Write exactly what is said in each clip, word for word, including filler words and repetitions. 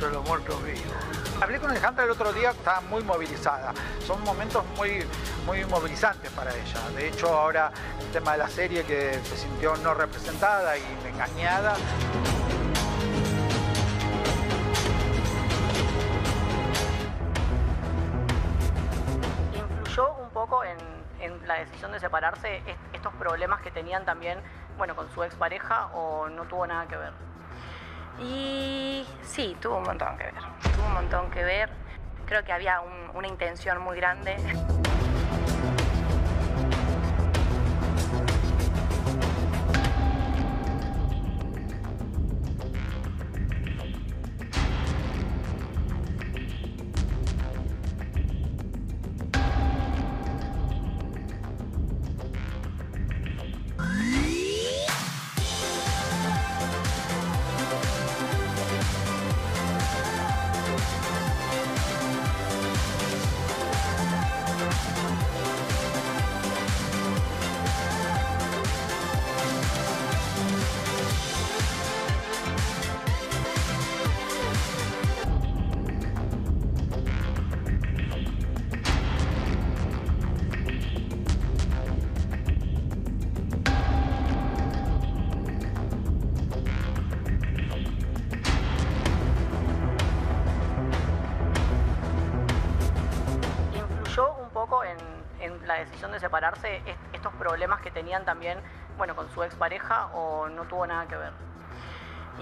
Congreso de los Muertos Vivos. Hablé con Alejandra el otro día, estaba muy movilizada. Son momentos muy, muy movilizantes para ella. De hecho, ahora el tema de la serie que se sintió no representada y engañada. Influyó un poco en, en la decisión de separarse estos problemas que tenían también, bueno, con su expareja, o no tuvo nada que ver. Y sí, tuvo un montón que ver, tuvo un montón que ver. Creo que había un, una intención muy grande. La decisión de separarse, estos problemas que tenían también, bueno, con su expareja, o no tuvo nada que ver.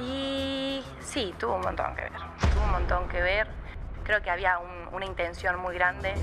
Y sí, tuvo un montón que ver, tuvo un montón que ver. Creo que había un, una intención muy grande.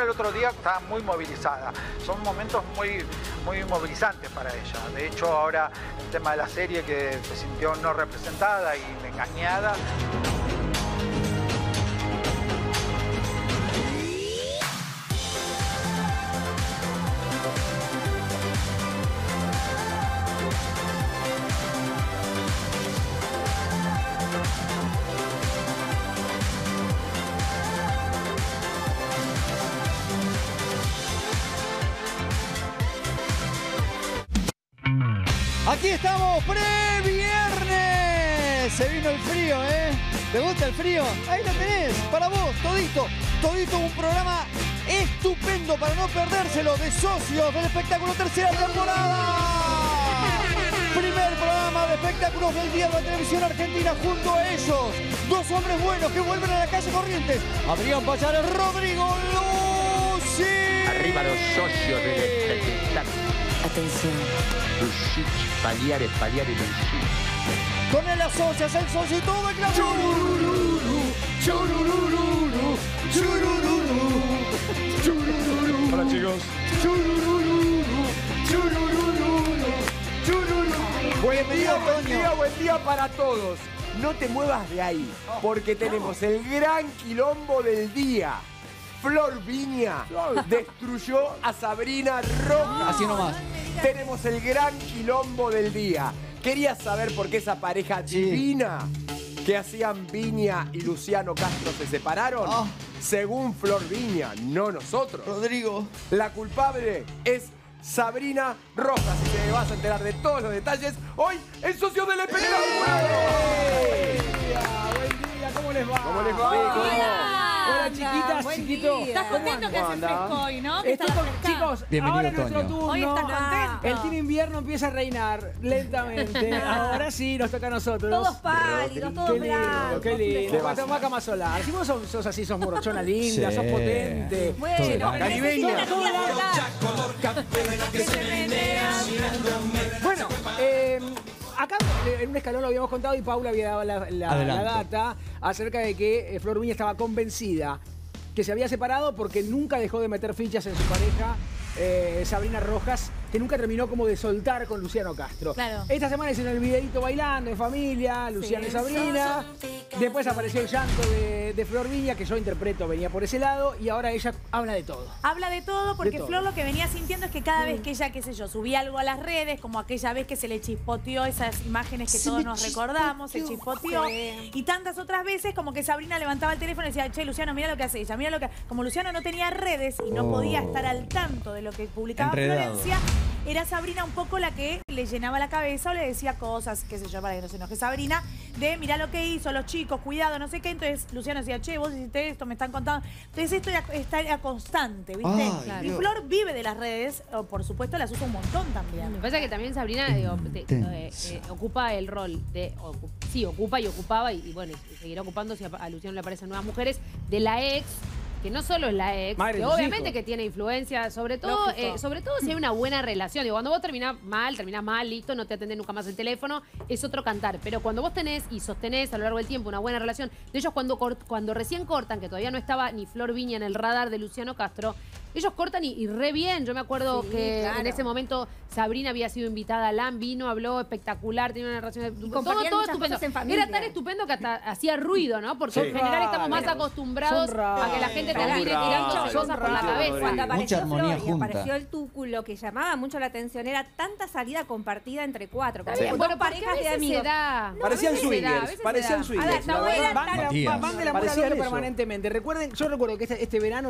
El otro día estaba muy movilizada. Son momentos muy, muy movilizantes para ella. De hecho, ahora el tema de la serie que se sintió no representada y engañada. Aquí estamos, pre-viernes. Se vino el frío, ¿eh? ¿Te gusta el frío? Ahí lo tenés, para vos, todito. Todito, un programa estupendo para no perdérselo, de Socios del Espectáculo, tercera temporada. Primer programa de espectáculos del día de la televisión argentina. Junto a ellos, dos hombres buenos que vuelven a la calle Corrientes. Adrián Pallares, Rodrigo Lussich. Arriba los Socios del Espectáculo. Atención. Lussich, Palliares, Palliares, Lussich. Con él asocias el socio y todo el clamor. Chururururu, chururururu, chururururu, chururururu. Hola, chicos. Chururururu, chururururu, chururururu. Buen día, buen día, buen día para todos. No te muevas de ahí, porque tenemos el gran quilombo del día. Flor Vigna destruyó a Sabrina Rojas. Así nomás. Tenemos el gran quilombo del día. Quería saber por qué esa pareja sí. divina que hacían Vigna y Luciano Castro se separaron. Oh. Según Flor Vigna, no nosotros. Rodrigo. La culpable es Sabrina Rojas. Y te vas a enterar de todos los detalles hoy en Socios del Espectáculo. ¡Eh! ¡Buen día! ¡Buen día! ¿Cómo les va? ¿Cómo les va? ¿Cómo? Hola, chiquitas, buen chiquito. Día. ¿Estás contento que hace fresco hoy, no? Estoy con... Chicos, bienvenido, ahora nuestro turno. Hoy estás contento. El team invierno empieza a reinar lentamente. Ahora sí, nos toca a nosotros. Todos pálidos, todos blancos. Qué lindo, qué lindo. Maca Masolá. Si vos sos, sos así, sos morochona linda, sí. sos potente. Bueno, caribeña. Bueno, eh... acá en un escalón lo habíamos contado y Paula había dado la, la, la data acerca de que eh, Flor Vigna estaba convencida que se había separado porque nunca dejó de meter fichas en su pareja eh, Sabrina Rojas, que nunca terminó como de soltar con Luciano Castro. Claro. Esta semana hicieron el videíto bailando en familia, Luciano sí. y Sabrina. Después apareció el llanto de, de Flor Vigna, que yo interpreto venía por ese lado, y ahora ella habla de todo. Habla de todo porque de todo. Flor lo que venía sintiendo es que cada mm. vez que ella, qué sé yo, subía algo a las redes, como aquella vez que se le chispoteó esas imágenes que se todos nos chispoteó. recordamos, se chispoteó, sí. y tantas otras veces como que Sabrina levantaba el teléfono y decía, che, Luciano, mira lo que hace ella, mira lo que... Como Luciano no tenía redes y no oh. podía estar al tanto de lo que publicaba Enredado. Florencia, era Sabrina un poco la que le llenaba la cabeza o le decía cosas, qué sé yo, para que no se enoje Sabrina, de mirá lo que hizo, los chicos, cuidado, no sé qué. Entonces Luciano decía, che, vos hiciste esto, me están contando. Entonces esto era, era constante, ¿viste? Ay, claro. Y Flor vive de las redes, o por supuesto las usa un montón también. Me pasa que también Sabrina digo, de, eh, eh, ocupa el rol de... O, sí, ocupa y ocupaba, y, y bueno, y seguirá ocupando si a, a Luciano le aparecen nuevas mujeres, de la ex... que no solo es la ex, Madre que obviamente hijo. que tiene influencia, sobre todo eh, sobre todo si hay una buena relación. Digo, cuando vos terminás mal, terminás mal, listo, no te atendés nunca más el teléfono, es otro cantar. Pero cuando vos tenés y sostenés a lo largo del tiempo una buena relación, de ellos cuando, cuando recién cortan, que todavía no estaba ni Flor Vigna en el radar de Luciano Castro, ellos cortan y, y re bien. Yo me acuerdo sí, que claro. en ese momento Sabrina había sido invitada a LAM, vino, habló espectacular, tenía una relación... De, todo, todo estupendo. Era tan estupendo que hasta hacía ruido, ¿no? Porque sí. en general estamos más acostumbrados a que la gente te mire tirando cosas por la cabeza. Cuando apareció Flor y apareció el túculo, que llamaba mucho la atención, era tanta salida compartida entre cuatro. Sí. Como bueno, parejas de amigos. No, parecían swingers. Parecían swingers. Van de la mano permanentemente. Recuerden, yo recuerdo que este verano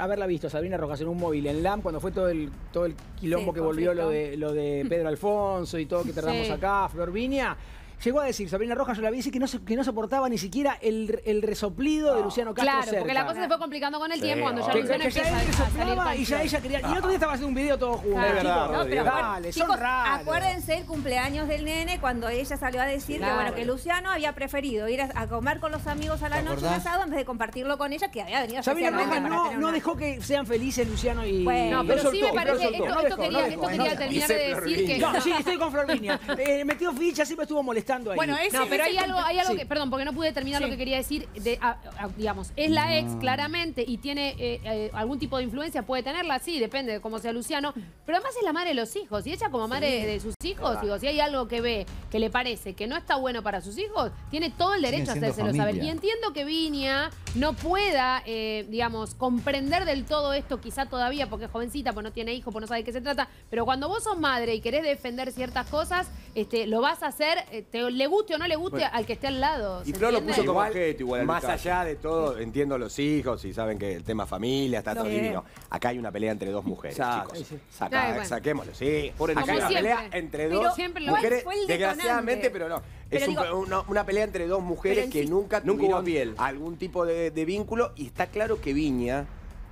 haberla visto, Sabrina Rojas, en un móvil, en LAM, cuando fue todo el, todo el quilombo sí, que volvió lo de, lo de Pedro Alfonso y todo que tardamos sí. acá, Flor Vigna. Llegó a decir, Sabrina Rojas, yo la vi, que no, que no soportaba ni siquiera el, el resoplido no. de Luciano Castro Claro, cerca. Porque la cosa se fue complicando con el sí, tiempo, cuando ya Luciano empieza a resoplaba y ya ella quería... No. Y el otro día estaba haciendo un video todos juntos. Claro, verdad, no, pero, dale, chicos, son raros. Acuérdense el cumpleaños del nene, cuando ella salió a decir claro. que, bueno, que Luciano había preferido ir a, a comer con los amigos a la noche un asado en vez de compartirlo con ella, que había venido a Sabrina Rojas no, no dejó que sean felices Luciano y... Bueno, no, pero soltó, sí me parece... Esto, esto quería terminar de decir que... No, sí, estoy con Flor Vigna. Metió ficha, siempre estuvo molestando. Ahí. Bueno, ese, no, pero hay algo, hay algo sí. que, perdón, porque no pude terminar sí. lo que quería decir, de, a, a, digamos, es la no. ex claramente y tiene eh, eh, algún tipo de influencia, puede tenerla, sí, depende de cómo sea Luciano, pero además es la madre de los hijos, y ella como madre sí. de sus hijos, claro. digo, si hay algo que ve, que le parece que no está bueno para sus hijos, tiene todo el derecho a hacérselo saber. Y entiendo que Vigna no pueda, eh, digamos, comprender del todo esto quizá todavía, porque es jovencita, pues no tiene hijos, pues no sabe de qué se trata, pero cuando vos sos madre y querés defender ciertas cosas, este, lo vas a hacer, eh, te, le guste o no le guste bueno. al que esté al lado. Y Flor lo puso como objeto igual. Más allá de todo, entiendo a los hijos y saben que el tema familia está todo divino. Acá hay una pelea entre dos mujeres, Saca, chicos. Sí. Saca, Ay, bueno. Saquémoslo, sí. Por el acá hay una pelea entre pero dos mujeres, desgraciadamente, pero no. Pero es digo, un, una, una pelea entre dos mujeres que sí, nunca tuvieron piel. algún tipo de, de vínculo. Y está claro que Vigna,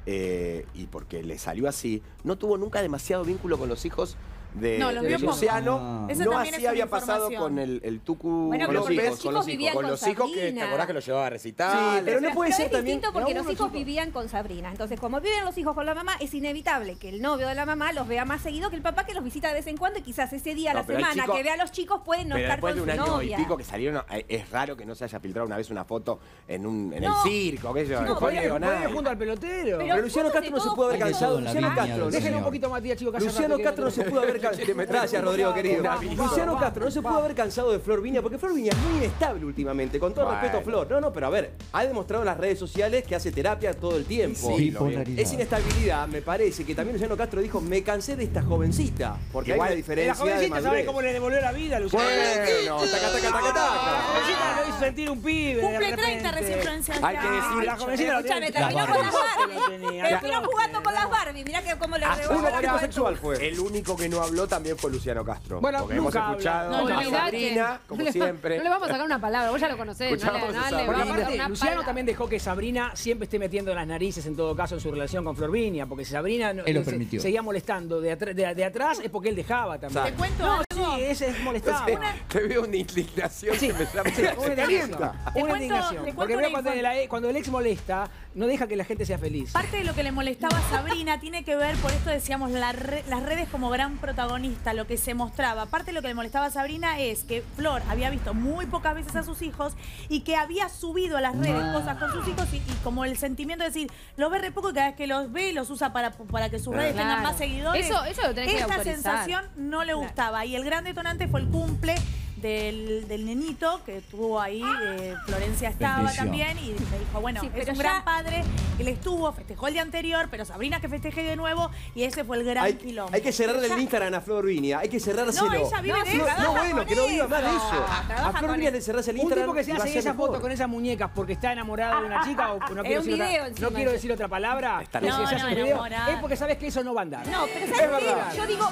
eh, y porque le salió así, no tuvo nunca demasiado vínculo con los hijos de, no, de Luciano, no, no así había pasado con el, el Tucu, bueno, con, los hijos, los con los hijos, con los hijos que te acordás que lo llevaba a recitar. Sí, pero no puede ser también. Es distinto porque los hijos vivían con Sabrina, entonces como viven los hijos con la mamá, es inevitable que el novio de la mamá los vea más seguido que el papá que los visita de vez en cuando y quizás ese día a la semana que vea a los chicos pueden no estar con su novia. Pero después de un año y pico que salieron, es raro que no se haya filtrado una vez una foto en un en el circo, que yo no puede junto al pelotero. Pero Luciano Castro no se pudo haber callado. Luciano Castro, déjenlo un poquito más, Matías, chico, callado. Luciano Castro no se pudo haber Gracias, Rodrigo, querido. Luciano Castro no se pudo haber cansado de Flor Vigna, porque Flor Vigna es muy inestable últimamente, con todo bueno. respeto a Flor. No, no, pero a ver, ha demostrado en las redes sociales que hace terapia todo el tiempo. Sí, sí, es inestabilidad, me parece, que también Luciano Castro dijo, me cansé de esta jovencita. Porque igual, hay una diferencia la jovencita de sabe cómo le devolvió la vida, Luciano. Bueno, taca, taca, taca, taca. La jovencita lo hizo sentir un pibe. Cumple treinta recién Francia. Hay que decir, la jovencita Escuchame, terminó con las Barbie. Terminó jugando con las Barbie. Mirá que cómo le revolvió la vida. Sexual fue. El único que no habló también fue Luciano Castro. Bueno, porque hemos escuchado no, no, a Sabrina, que... como no siempre. No le vamos a sacar una palabra, vos ya lo conocés. No le, no le aparte, Luciano también dejó que Sabrina siempre esté metiendo las narices, en todo caso, en su relación con Flor Vigna, porque si Sabrina no, él lo se, permitió. seguía molestando de, atr de, de atrás, es porque él dejaba también. Te cuento no, algo. Sí, Sí, ese es molestado. Entonces, una... Te veo una indignación. Sí, que me sí, una indignación. Te una cuento, indignación. Te porque una cuando, el, cuando el ex molesta, no deja que la gente sea feliz. Parte de lo que le molestaba a Sabrina tiene que ver, por esto decíamos, la re, las redes como gran protagonista, lo que se mostraba. Parte de lo que le molestaba a Sabrina es que Flor había visto muy pocas veces a sus hijos y que había subido a las redes no. cosas con sus hijos y, y como el sentimiento de decir, los ve re poco y cada vez que los ve los usa para, para que sus redes claro. tengan más seguidores. Eso, eso lo tenés que autorizar. Esa sensación no le gustaba y el gran detonante fue el cumple del, del nenito que estuvo ahí, eh, Florencia estaba Bendición. también y le dijo, bueno, sí, es un ya... gran padre, él estuvo, festejó el día anterior, pero Sabrina que festeje de nuevo y ese fue el gran hay, quilombo. Hay que cerrarle el Instagram a Flor Vigna, hay que cerrárselo. No, ella vive no, de eso. No, no bueno, que no viva más de eso. No, a Flor Vigna le cerrás el Instagram. Un tipo que se hace esa foto con esas muñecas porque está enamorado de una chica o no quiero, decir, video, otra, no quiero decir otra palabra. Está no, no, no, video, es porque sabes que eso no va a andar. No, pero ¿sabes qué? Yo digo,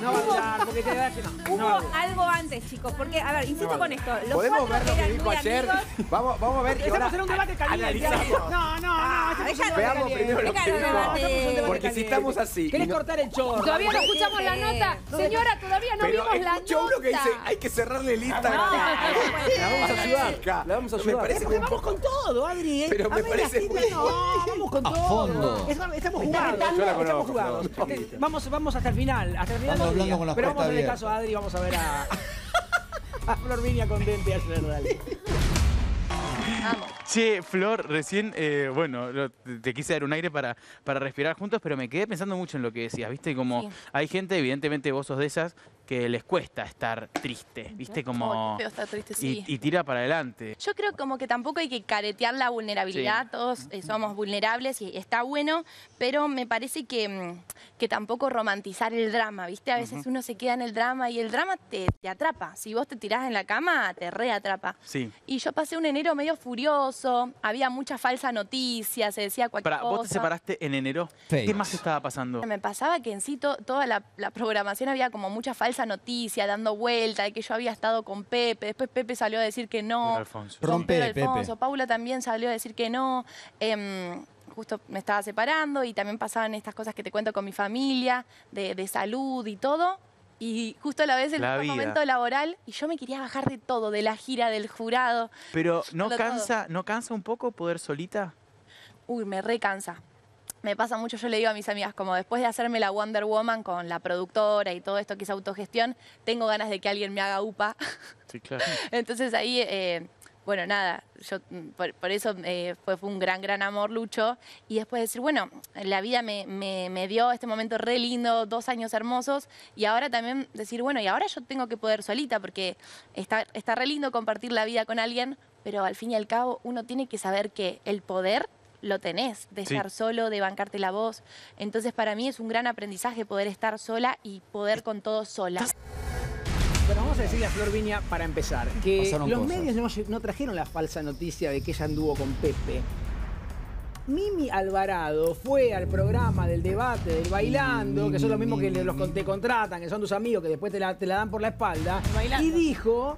hubo algo antes, chicos, porque, a ver, insisto no, con esto. Los ¿Podemos ver lo que dijo ayer? Vamos, vamos a ver. Estamos en un debate caliente. No, no, no. Veamos primero lo que dijo. Porque si estamos así. ¿Querés cortar el chorro? Todavía no escuchamos la nota. Señora, todavía no vimos la nota. Uno que dice, hay que cerrarle el Instagram. La vamos a ayudar acá. La vamos a ayudar. Me parece muy poco. Vamos con todo, Adri. Pero me parece muy No, vamos con todo. Estamos jugando. Estamos jugando. Vamos hasta el final. Hasta el final. Pero vamos a ver el caso a Adri y vamos a ver a... A Flor Vigna contente ayer, dale. Vamos. Che, Flor, recién, eh, bueno, lo, te, te quise dar un aire para, para respirar juntos, pero me quedé pensando mucho en lo que decías, ¿viste? Como sí. hay gente, evidentemente vos sos de esas, que les cuesta estar triste, ¿viste? Como... Oh, feo estar triste, sí. Y, y tira para adelante. Yo creo como que tampoco hay que caretear la vulnerabilidad, sí. todos eh, somos vulnerables y está bueno, pero me parece que, que tampoco romantizar el drama, ¿viste? A veces uh-huh. uno se queda en el drama y el drama te, te atrapa. Si vos te tirás en la cama, te reatrapa. Sí. Y yo pasé un enero medio furioso, había mucha falsa noticia, se decía cualquier Pará, cosa. ¿Vos te separaste en enero? Sí. ¿Qué más estaba pasando? Me pasaba que en sí to, toda la, la programación había como mucha falsa esa noticia dando vuelta de que yo había estado con Pepe, después Pepe salió a decir que no, Alfonso. Rompe Alfonso, Pepe Alfonso, Paula también salió a decir que no, eh, justo me estaba separando y también pasaban estas cosas que te cuento con mi familia, de, de salud y todo, y justo a la vez el la momento laboral y yo me quería bajar de todo, de la gira, del jurado. Pero ¿no cansa, ¿no cansa un poco poder solita? Uy, me recansa. Me pasa mucho, yo le digo a mis amigas, como después de hacerme la Wonder Woman con la productora y todo esto que es autogestión, tengo ganas de que alguien me haga upa. Sí, claro. Entonces ahí, eh, bueno, nada, yo por, por eso eh, fue, fue un gran, gran amor, Lucho. Y después decir, bueno, la vida me, me, me dio este momento re lindo, dos años hermosos. Y ahora también decir, bueno, y ahora yo tengo que poder solita porque está, está re lindo compartir la vida con alguien, pero al fin y al cabo uno tiene que saber que el poder... lo tenés, de sí. estar solo, de bancarte la voz. Entonces, para mí es un gran aprendizaje poder estar sola y poder con todo sola. Bueno, vamos a decirle a Flor Vigna, para empezar, que Pasaron los cosas. medios no, no trajeron la falsa noticia de que ella anduvo con Pepe. Mimi Alvarado fue al programa del debate, del bailando, que son los mismos que los te contratan, que son tus amigos, que después te la, te la dan por la espalda, bailando. y dijo...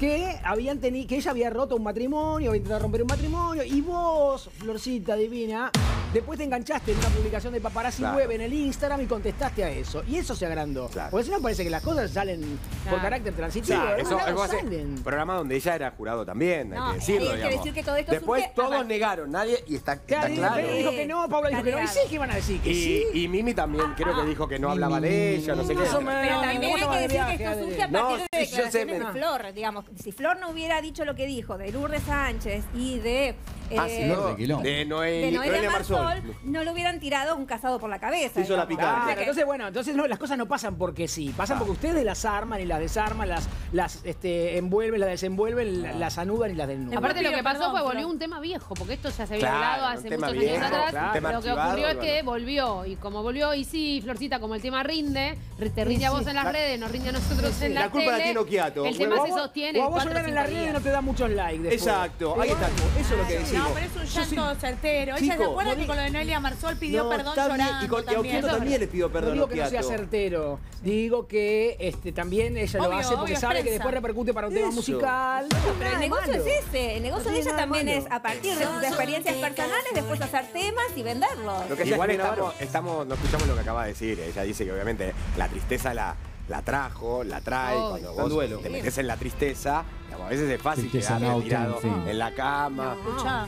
Que, habían tenido, que ella había roto un matrimonio, había intentado romper un matrimonio, y vos, Florcita divina, después te enganchaste en una publicación de Paparazzi claro. Web en el Instagram y contestaste a eso. Y eso se agrandó. Claro. Porque si no parece que las cosas salen claro. por carácter transitivo. Claro. Eso, eso salen. Un programa donde ella era jurado también, no, hay que decirlo, hay que decir que todo esto Después surge, todos además. negaron, nadie, y está, está claro. claro. dijo que no, Paula dijo que no, y sí que iban a decir que y, sí. Y Mimi también creo que dijo que no hablaba de ella, no sé qué. Pero también hay que decir que esto surge a partir de declaraciones de Flor, digamos. Si Flor no hubiera dicho lo que dijo de Lourdes Sánchez y de eh, ah, sí, no, de, de Noelia Marzol, no le hubieran tirado un cazado por la cabeza. Hizo la picante. Claro, entonces, bueno, entonces no, las cosas no pasan porque sí. Pasan ah. porque ustedes las arman y las desarman, las, las este, envuelven, las desenvuelven, ah. las anudan y las desnudan. Aparte, lo que pasó Perdón, fue volvió un tema viejo, porque esto ya se había claro, hablado hace muchos viejo, años atrás. Claro, lo que ocurrió es que volvió. Y como volvió, y sí, Florcita, como el tema rinde, te rinde sí, a vos sí, en las la, redes, nos rinde a nosotros sí, en la, la culpa tele, la tiene Occhiato. El tema se sostiene. O a vos llorar en la red y no te da muchos likes después. Exacto, ahí está. Eso es lo que decimos. No, pero es un llanto sí, certero. Chico, Ella se acuerda que con lo de Noelia Marzol pidió no, perdón llorando. Y con Occhiato también le pidió perdón. No digo que no sea certero. Digo que este, también ella obvio, lo hace porque obvio, sabe expresa. que después repercute para un eso. tema musical. No, pero, pero el negocio malo. es ese. El negocio no de ella también malo. es a partir de sus experiencias personales después hacer temas y venderlos. Igual estamos, no escuchamos lo que acaba de decir. Ella dice que obviamente la tristeza la... la trajo, la trae, oh, cuando vos duelo. te metes en la tristeza, digamos, a veces es fácil quedarme tirado no. en la cama. No.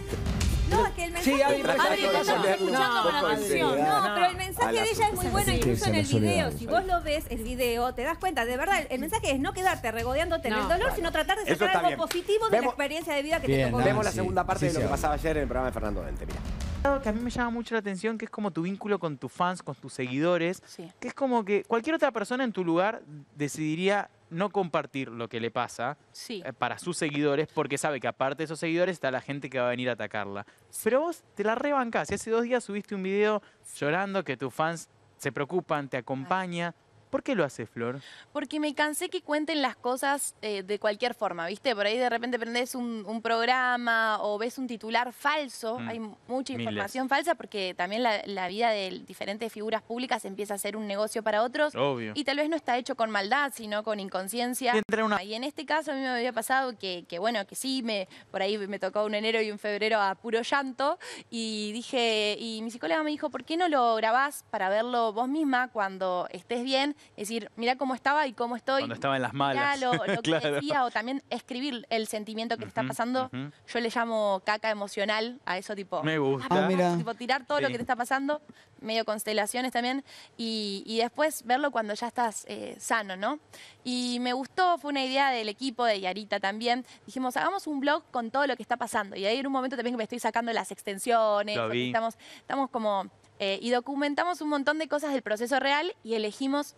No, es que el mensaje... Sí, Adri, estamos escuchando con atención. No, pero el mensaje de ella es muy bueno, incluso en el video. Si vos lo ves, el video, te das cuenta. De verdad, el mensaje es no quedarte regodeándote en el dolor, sino tratar de sacar algo positivo de la experiencia de vida que te tocó. Vemos la segunda parte de lo que pasaba ayer en el programa de Fernando Vente, mira. Que a mí me llama mucho la atención, que es como tu vínculo con tus fans, con tus seguidores, sí. que es como que cualquier otra persona en tu lugar decidiría no compartir lo que le pasa sí. para sus seguidores, porque sabe que aparte de esos seguidores está la gente que va a venir a atacarla. Sí. Pero vos te la rebancás. Y hace dos días subiste un video llorando que tus fans se preocupan, te acompañan. ¿Por qué lo haces, Flor? Porque me cansé que cuenten las cosas eh, de cualquier forma, ¿viste? Por ahí de repente prendés un, un programa o ves un titular falso. Mm. Hay mucha información Miles. falsa porque también la, la vida de diferentes figuras públicas empieza a ser un negocio para otros. Obvio. Y tal vez no está hecho con maldad, sino con inconsciencia. Y, una... y en este caso a mí me había pasado que, que bueno, que sí, me, por ahí me tocó un enero y un febrero a puro llanto. Y dije, y mi psicóloga me dijo, ¿por qué no lo grabás para verlo vos misma cuando estés bien? Es decir, mirá cómo estaba y cómo estoy. Cuando estaba en las malas. Mirá lo, lo claro. que decía, o también escribir el sentimiento que uh-huh, le está pasando. Uh-huh. Yo le llamo caca emocional a eso, tipo... Me gusta. Ah, ah, tipo, tirar todo sí. lo que te está pasando, medio constelaciones también, y, y después verlo cuando ya estás eh, sano, ¿no? Y me gustó, fue una idea del equipo, de Yarita también. Dijimos, hagamos un blog con todo lo que está pasando. Y ahí en un momento también que me estoy sacando las extensiones. Lo vi. Estamos, estamos como... Eh, y documentamos un montón de cosas del proceso real y elegimos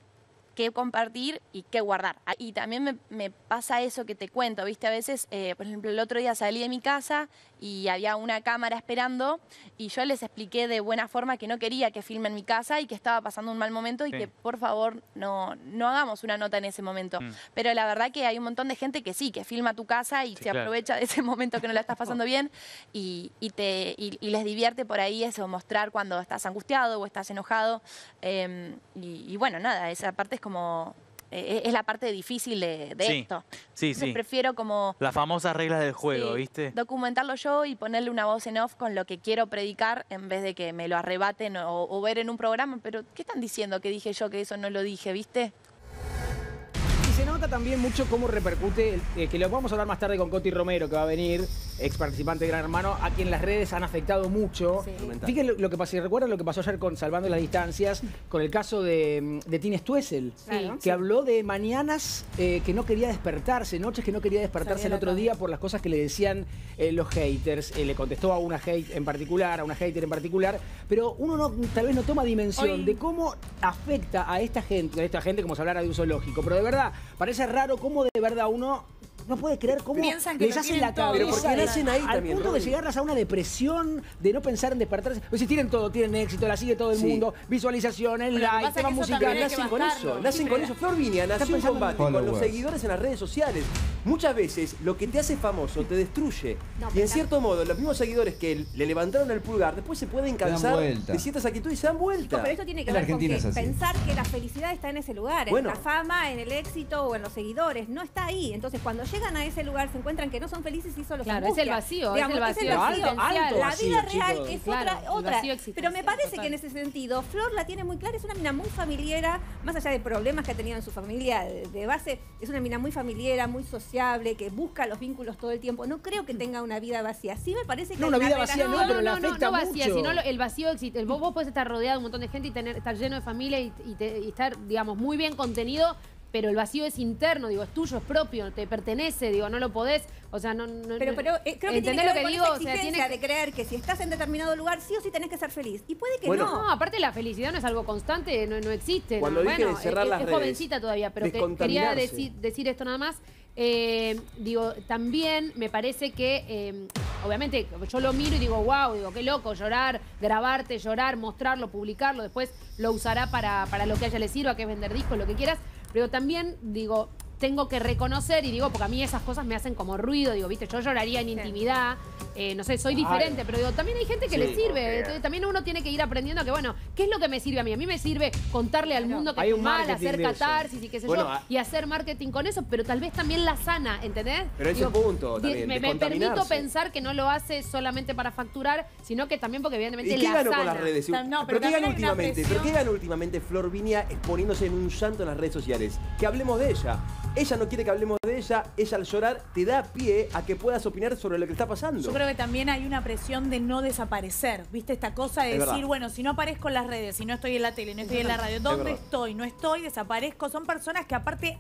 qué compartir y qué guardar. Y también me, me pasa eso que te cuento, ¿viste? A veces, eh, por ejemplo, el otro día salí de mi casa y había una cámara esperando y yo les expliqué de buena forma que no quería que filmen mi casa y que estaba pasando un mal momento y sí. que, por favor, no, no hagamos una nota en ese momento. Mm. Pero la verdad que hay un montón de gente que sí, que filma tu casa y sí, se claro. aprovecha de ese momento que no la estás pasando bien y, y, te, y, y les divierte por ahí eso, mostrar cuando estás angustiado o estás enojado. Eh, y, y bueno, nada, esa parte es como eh, es la parte difícil de, de sí, esto. Sí, Entonces sí. prefiero como... Las famosas reglas del juego, sí, ¿viste? Documentarlo yo y ponerle una voz en off con lo que quiero predicar en vez de que me lo arrebaten o, o ver en un programa. Pero, ¿qué están diciendo que dije yo que eso no lo dije, viste? Y se nota también mucho cómo repercute, eh, que lo vamos a hablar más tarde con Coty Romero, que va a venir, ex participante de Gran Hermano, a quien las redes han afectado mucho. Sí. Fíjense lo, lo que pasó, ¿recuerdan lo que pasó ayer con Salvando las Distancias? Con el caso de, de Tini Stoessel, sí, que sí. habló de mañanas eh, que no quería despertarse, noches que no quería despertarse el otro cabeza. día por las cosas que le decían eh, los haters. Eh, le contestó a una hate en particular, a una hater en particular, pero uno no, tal vez no toma dimensión Hoy... de cómo afecta a esta gente, a esta gente como si hablara de un zoológico. Pero de verdad, parece raro cómo de verdad uno... No puede creer cómo les hacen la cabeza al punto de llegarlas a una depresión, de no pensar en despertarse. O sea, tienen todo, tienen éxito, la sigue todo el mundo, visualizaciones, likes, temas musicales. Nacen con eso, nacen con eso. Flor Vigna nació en combate con los seguidores en las redes sociales. Muchas veces lo que te hace famoso te destruye. Y en cierto modo, los mismos seguidores que le levantaron el pulgar, después se pueden cansar de ciertas actitudes y se dan vuelta. Pero esto tiene que ver con pensar que la felicidad está en ese lugar, en la fama, en el éxito o en los seguidores. No está ahí. Entonces, cuando llegan a ese lugar, se encuentran que no son felices y solo claro, se angustia. Es el vacío, digamos, es el vacío. Es el vacío. Alto, alto la vacío, vida real chicos. es claro, otra. otra. Pero me parece total. que en ese sentido, Flor la tiene muy clara, es una mina muy familiera, más allá de problemas que ha tenido en su familia de base, es una mina muy familiera, muy sociable, que busca los vínculos todo el tiempo. No creo que tenga una vida vacía. Sí me parece que... No, una vida vacía no, no, pero no, la afecta no, no vacía, mucho. Sino el vacío existe. Vos, vos podés estar rodeado de un montón de gente y tener, estar lleno de familia y, y, te, y estar, digamos, muy bien contenido, pero el vacío es interno, digo, es tuyo, es propio, te pertenece, digo, no lo podés, o sea, no... no pero pero eh, creo que tiene que ver con esa exigencia de creer que si estás en determinado lugar, sí o sí tenés que ser feliz. Y puede que bueno, no. No, aparte la felicidad no es algo constante, no, no existe. Cuando no. dije bueno, de cerrar es, las es redes, jovencita todavía, pero que, quería decir, decir esto nada más. Eh, digo, también me parece que, eh, obviamente, yo lo miro y digo, wow, digo, qué loco, llorar, grabarte, llorar, mostrarlo, publicarlo, después lo usará para, para lo que a ella le sirva, que es vender discos, lo que quieras. Pero también, digo, tengo que reconocer, y digo, porque a mí esas cosas me hacen como ruido, digo, viste, yo lloraría en intimidad, eh, no sé, soy diferente, Ay. pero digo, también hay gente que sí, le sirve, okay. también uno tiene que ir aprendiendo que, bueno, ¿qué es lo que me sirve a mí? A mí me sirve contarle al mundo que estoy mal, hacer catarsis y qué sé bueno, yo, a... y hacer marketing con eso, pero tal vez también la sana, ¿entendés? Pero ese digo, punto también, Me, me permito pensar que no lo hace solamente para facturar, sino que también porque evidentemente la sana. Con las redes? No, pero, pero ¿qué últimamente? ¿Pero qué ganan últimamente Flor Vigna exponiéndose en un llanto en las redes sociales? Que hablemos de ella. Ella no quiere que hablemos de ella, ella al llorar te da pie a que puedas opinar sobre lo que está pasando. Yo creo que también hay una presión de no desaparecer, ¿viste? Esta cosa de es decir, verdad. bueno, si no aparezco en las redes, si no estoy en la tele, no estoy en la radio, ¿dónde es estoy? No estoy, desaparezco. Son personas que aparte,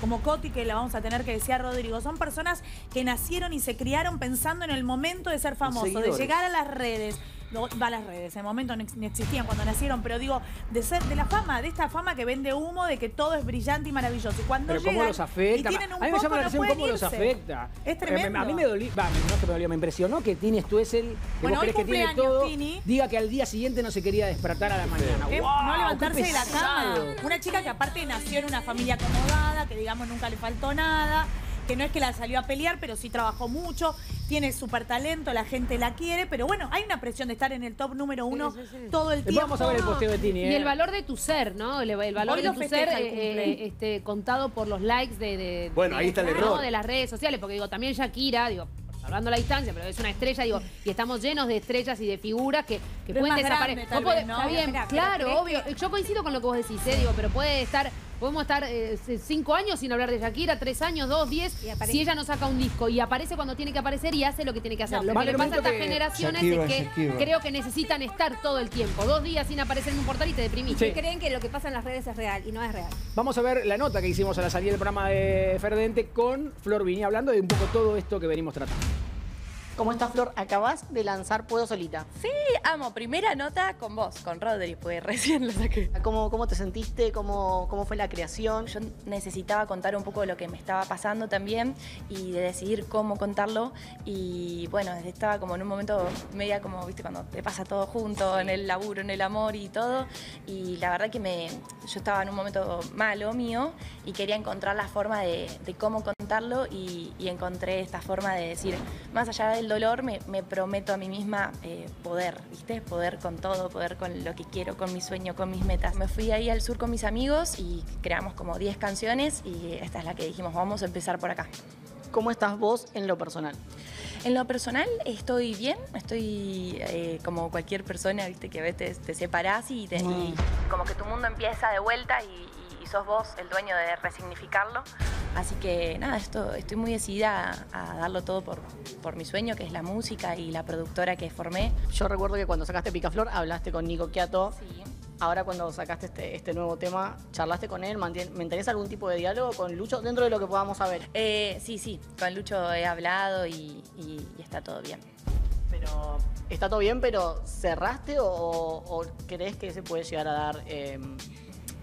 como Coty, que la vamos a tener que decir a Rodrigo, son personas que nacieron y se criaron pensando en el momento de ser famoso, de llegar a las redes. No, va a las redes, en el momento no existían cuando nacieron, pero digo, de ser de la fama, de esta fama que vende humo, de que todo es brillante y maravilloso. Y cuando pero llegan, cómo los afecta. Y tienen un a mí me llama la atención no cómo irse. los afecta. Es tremendo. Eh, a mí me dolió, bah, no que me dolió, me impresionó que Tini Stoessel, bueno, que tiene todo, Tini, diga que al día siguiente no se quería despertar a la mañana. Eh, wow, no levantarse de la cama. Una chica que aparte nació en una familia acomodada, que digamos nunca le faltó nada, que no es que la salió a pelear, pero sí trabajó mucho, tiene súper talento, la gente la quiere, pero bueno, hay una presión de estar en el top número uno sí, sí, sí. todo el tiempo. Vamos a ver el posteo de Tini. ¿eh? Y el valor de tu ser, ¿no? El, el valor Hoy de tu ser eh, este, contado por los likes de, de, bueno, de, ahí está el error. de las redes sociales, porque digo, también Shakira, digo, hablando a la distancia, pero es una estrella, digo, y estamos llenos de estrellas y de figuras que, que pueden desaparecer. No puede, ¿no? Está bien, Mira, claro, obvio. Que... Yo coincido con lo que vos decís, eh, digo, pero puede estar... Podemos estar eh, cinco años sin hablar de Shakira, tres años, dos, diez, si ella no saca un disco y aparece cuando tiene que aparecer y hace lo que tiene que hacer. No, lo que le pasa a estas generaciones Shakira, es que Shakira. creo que necesitan estar todo el tiempo, dos días sin aparecer en un portal y te deprimís. Sí. Creen que lo que pasa en las redes es real y no es real. Vamos a ver la nota que hicimos a la salida del programa de Ferdente con Flor Vigna, hablando de un poco todo esto que venimos tratando. ¿Cómo estás, Flor? Acabás de lanzar Puedo Solita. Sí, amo. Primera nota con vos, con Rodri, pues recién la saqué. ¿Cómo, cómo te sentiste? ¿Cómo, ¿Cómo fue la creación? Yo necesitaba contar un poco de lo que me estaba pasando también y de decidir cómo contarlo. Y bueno, estaba como en un momento media como, viste, cuando te pasa todo junto, en el laburo, en el amor y todo. Y la verdad que me, yo estaba en un momento malo mío y quería encontrar la forma de, de cómo contarlo y, y encontré esta forma de decir, más allá del dolor, me, me prometo a mí misma eh, poder, ¿viste? Poder con todo, poder con lo que quiero, con mi sueño, con mis metas. Me fui ahí al sur con mis amigos y creamos como diez canciones y esta es la que dijimos, vamos a empezar por acá. ¿Cómo estás vos en lo personal? En lo personal estoy bien, estoy eh, como cualquier persona, ¿viste? Que a veces te, te separás y, te, mm. y como que tu mundo empieza de vuelta y, y sos vos el dueño de resignificarlo. Así que nada, esto, estoy muy decidida a, a darlo todo por, por mi sueño, que es la música y la productora que formé. Yo recuerdo que cuando sacaste Picaflor hablaste con Nico Occhiato. Sí. Ahora cuando sacaste este, este nuevo tema, ¿charlaste con él? ¿Me interesa algún tipo de diálogo con Lucho dentro de lo que podamos saber? Eh, sí, sí, con Lucho he hablado y, y, y está todo bien. Pero está todo bien, pero ¿cerraste o, o crees que se puede llegar a dar...? Eh,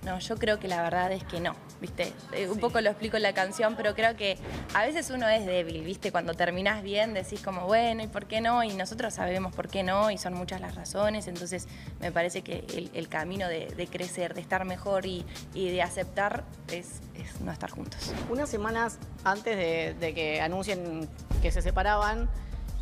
No, yo creo que la verdad es que no, ¿viste? Eh, un sí. poco lo explico en la canción, pero creo que a veces uno es débil, ¿viste? Cuando terminás bien decís como, bueno, ¿y por qué no? Y nosotros sabemos por qué no, y son muchas las razones. Entonces me parece que el, el camino de, de crecer, de estar mejor y, y de aceptar es, es no estar juntos. Unas semanas antes de, de que anuncien que se separaban,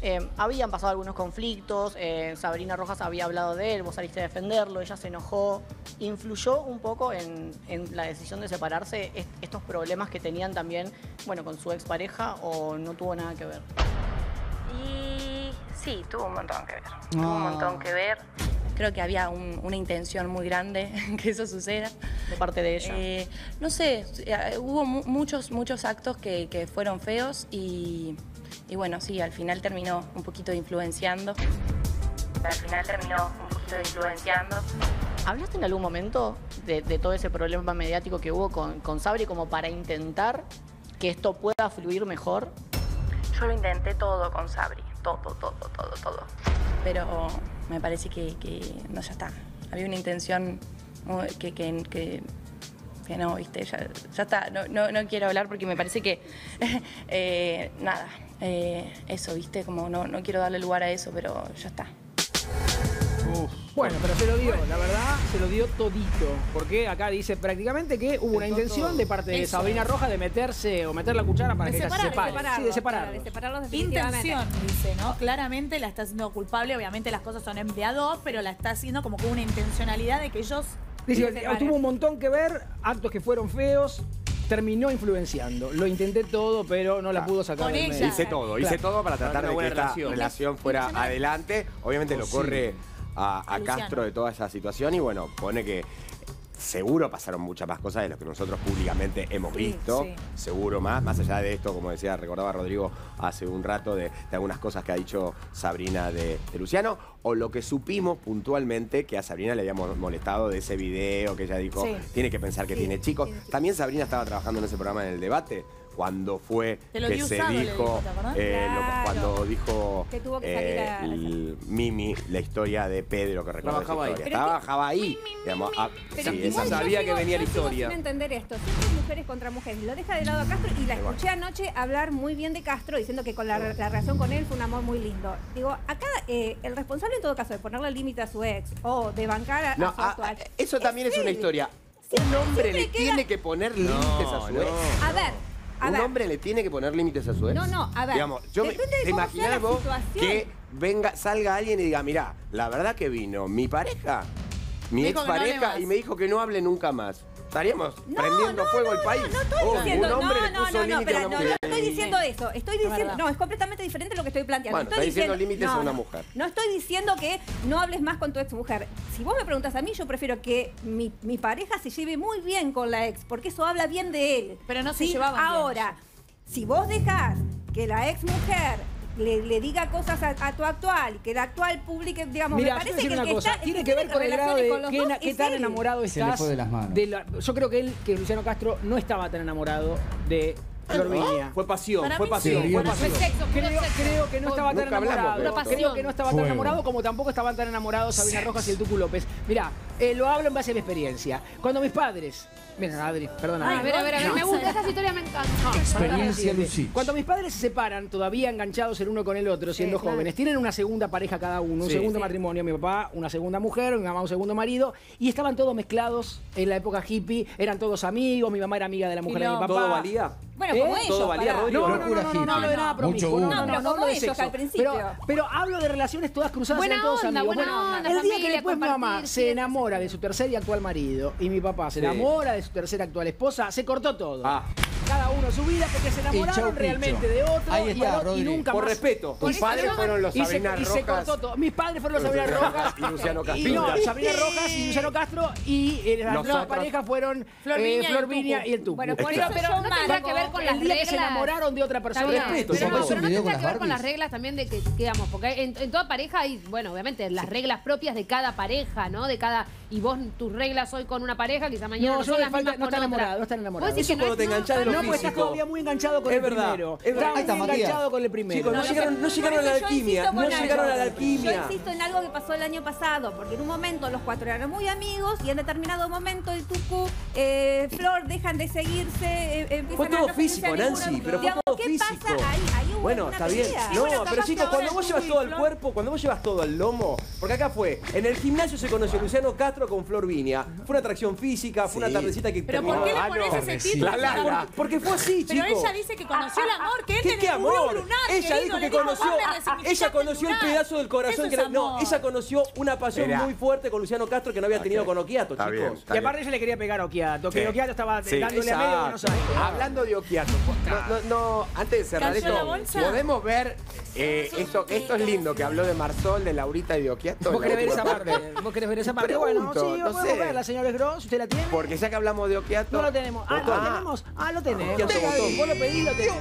Eh, habían pasado algunos conflictos, eh, Sabrina Rojas había hablado de él, vos saliste a defenderlo, ella se enojó. ¿Influyó un poco en, en la decisión de separarse est estos problemas que tenían también, bueno, con su expareja, o no tuvo nada que ver? Y sí, tuvo un montón que ver. No. Tuvo un montón que ver. Creo que había un, una intención muy grande que eso suceda. ¿De parte de ella? Eh, no sé, hubo mu muchos, muchos actos que, que fueron feos y... Y bueno, sí, al final terminó un poquito influenciando. Al final terminó un poquito influenciando. ¿Hablaste en algún momento de, de todo ese problema mediático que hubo con, con Sabri como para intentar que esto pueda fluir mejor? Yo lo intenté todo con Sabri, todo, todo, todo, todo. Pero me parece que, que no, ya está. Había una intención que... que, que Que no, viste, ya, ya está, no, no, no quiero hablar porque me parece que, eh, nada, eh, eso, viste, como no, no quiero darle lugar a eso, pero ya está. Uf. Bueno, pero se lo dio, la verdad, se lo dio todito. Porque acá dice prácticamente que hubo una intención de parte de Sabrina Rojas de meterse o meter la cuchara para que ella se separe. Sí, de separarlos. De separarlos intención, dice, ¿no? Claramente la está haciendo culpable, obviamente las cosas son de a dos, pero la está haciendo como con una intencionalidad de que ellos... Dice, tuvo un montón que ver, actos que fueron feos... Terminó influenciando. Lo intenté todo, pero no la pudo sacar de medio. Hice todo, hice claro. todo para tratar de que esta relación fuera adelante. Obviamente oh, lo corre sí. a, a Castro de toda esa situación y bueno, pone que seguro pasaron muchas más cosas de las que nosotros públicamente hemos sí, visto. Sí. Seguro más, más allá de esto, como decía, recordaba Rodrigo hace un rato de, de algunas cosas que ha dicho Sabrina de, de Luciano, o lo que supimos puntualmente que a Sabrina le habíamos molestado de ese video que ella dijo, sí. tiene que pensar que sí. tiene chicos. También Sabrina estaba trabajando en ese programa en El Debate, cuando fue que se dijo, eh, claro. lo, cuando dijo que tuvo que salir eh, a... el, Mimi, la historia de Pedro, que recuerda esa historia. Trabajaba ahí. Esa sabía que venía la historia. Sin entender esto, siempre mujeres contra mujeres. Lo deja de lado a Castro y la escuché anoche hablar muy bien de Castro, diciendo que con la, la relación con él fue un amor muy lindo. Digo, acá eh, el responsable en todo caso de ponerle límite a su ex o de bancar a, no, a su actual. A, eso también es, es una historia. Un hombre le tiene que poner límites a su ex. A ver. A un ver. hombre le tiene que poner límites a su ex. No, no, a ver. Digamos, yo me, te imaginas vos que venga, salga alguien y diga, mirá, la verdad que vino mi pareja, mi expareja, no y me dijo que no hable nunca más. Estaríamos no, prendiendo no, fuego no, el país. No, no, estoy oh, diciendo, un hombre no, no, no, no, pero, no, no estoy diciendo eso. Estoy diciendo, no, es completamente diferente de lo que estoy planteando. Bueno, estoy diciendo límites no, a una mujer. No, no estoy diciendo que no hables más con tu ex mujer. Si vos me preguntas a mí, yo prefiero que mi, mi pareja se lleve muy bien con la ex, porque eso habla bien de él. Pero no se ¿sí? llevaban ahora, bien. Si vos dejás que la ex mujer le, le diga cosas a, a tu actual, que la actual publique, digamos, mira, me parece que, el que cosa, está, tiene que ver con el grado de qué, dos, qué tan él. enamorado estás. Se le fue de las manos. De la, yo creo que él, que Luciano Castro, no estaba tan enamorado de Flor Vigna. ¿No? Fue pasión, Para fue pasión. Sí. Fue pasión. Sexo, creo, creo que no estaba tan enamorado. Creo que no estaba tan enamorado como tampoco estaban tan enamorados Sabrina Sex. Rojas y el Tucu López. Mirá, eh, lo hablo en base a mi experiencia. Cuando mis padres... Mira, Adri, perdona. A ver, a ver, a ver, no. me gusta, esa historia me encanta. No, experiencia Lucy. Cuando mis padres se separan, todavía enganchados el uno con el otro, siendo sí, jóvenes, claro. tienen una segunda pareja cada uno, sí, un segundo sí. matrimonio, mi papá una segunda mujer, mi mamá un segundo marido, y estaban todos mezclados en la época hippie, eran todos amigos, mi mamá era amiga de la mujer no. de mi papá. ¿Todo valía? Bueno, ¿Eh? como ellos. ¿Todo valía, Rodrigo? No, no, no, no, no, no, no, era promiscuo. No, no, no, no, no de sexo. Al principio. Pero, pero hablo de relaciones todas cruzadas en todos amigos. Bueno, el día que después mi mamá se enamora de su tercer y actual marido, y mi papá se enamora de su tercera actual esposa, se cortó todo. Ah. Cada uno su vida porque se enamoraron chau, realmente de otro Ahí está, y, otro, y nunca por más. Por respeto. Mis padres eso, fueron los Sabrina Rojas. Y se cortó todo. Mis padres fueron los Sabrina Rojas. Y Luciano Castro. Y no, Sabrina Rojas y Luciano Castro y eh, las otras parejas fueron Flor Vigna eh, y el Tucu. Bueno, por eso, pero no tendrá que ver con las reglas. Se enamoraron de otra persona. Respeto. Pero no tendrá que ver con las reglas también de que, digamos, porque en, en toda pareja hay, bueno, obviamente, las reglas propias de cada pareja, ¿no? De cada... Y vos tus reglas hoy con una pareja, quizá mañana no son las mismas con otra. No, no están enamorados, no están enamorados. Vos decís que no es... No, pues estás todavía muy enganchado con es el verdad, primero. Es verdad. Está muy enganchado con el primero. Chicos, no, no llegaron, no llegaron a la alquimia. No llegaron algo. a la alquimia. Yo insisto en algo que pasó el año pasado, porque en un momento los cuatro eran muy amigos y en determinado momento el Tucu, eh, Flor, dejan de seguirse. Eh, empiezan fue todo a no físico, Nancy, pero fue todo ¿qué físico. ¿Qué pasa ahí? ahí hubo bueno, está pelea. bien. Sí, no, bueno, pero chicos, cuando vos llevas todo el cuerpo, cuando vos llevas todo el lomo, porque acá fue, en el gimnasio se conoció Luciano Castro con Flor Vigna. Fue una atracción física, fue una tardecita que terminó. ¿Pero por qué le pones ese título? Porque fue así, chicos. Pero ella dice que conoció el amor, que él ¿Qué, qué amor? Lunar, ella querido, dijo que dijo, conoció... Ella conoció el pedazo del corazón. Es que no, ella conoció una pasión Mira. muy fuerte con Luciano Castro que no había okay. tenido con Occhiato, chicos. Bien, y aparte bien. ella le quería pegar a Occhiato, que sí. Occhiato estaba sí. dándole esa... a medio Buenos Aires. Hablando de Occhiato, no, no, no, antes de cerrar esto, podemos ver... Eh, esto, esto es lindo, que habló de Marzol, de Laurita y de Occhiato. ¿Vos querés ver esa parte? ¿Vos querés ver esa parte? Bueno, sí, vamos a verla, señores Gross, ¿usted la tiene? Porque ya que hablamos de Occhiato... No lo tenemos. Ah, ¿lo tenemos? Ah, lo tenemos. Vos lo pedís, lo tenés.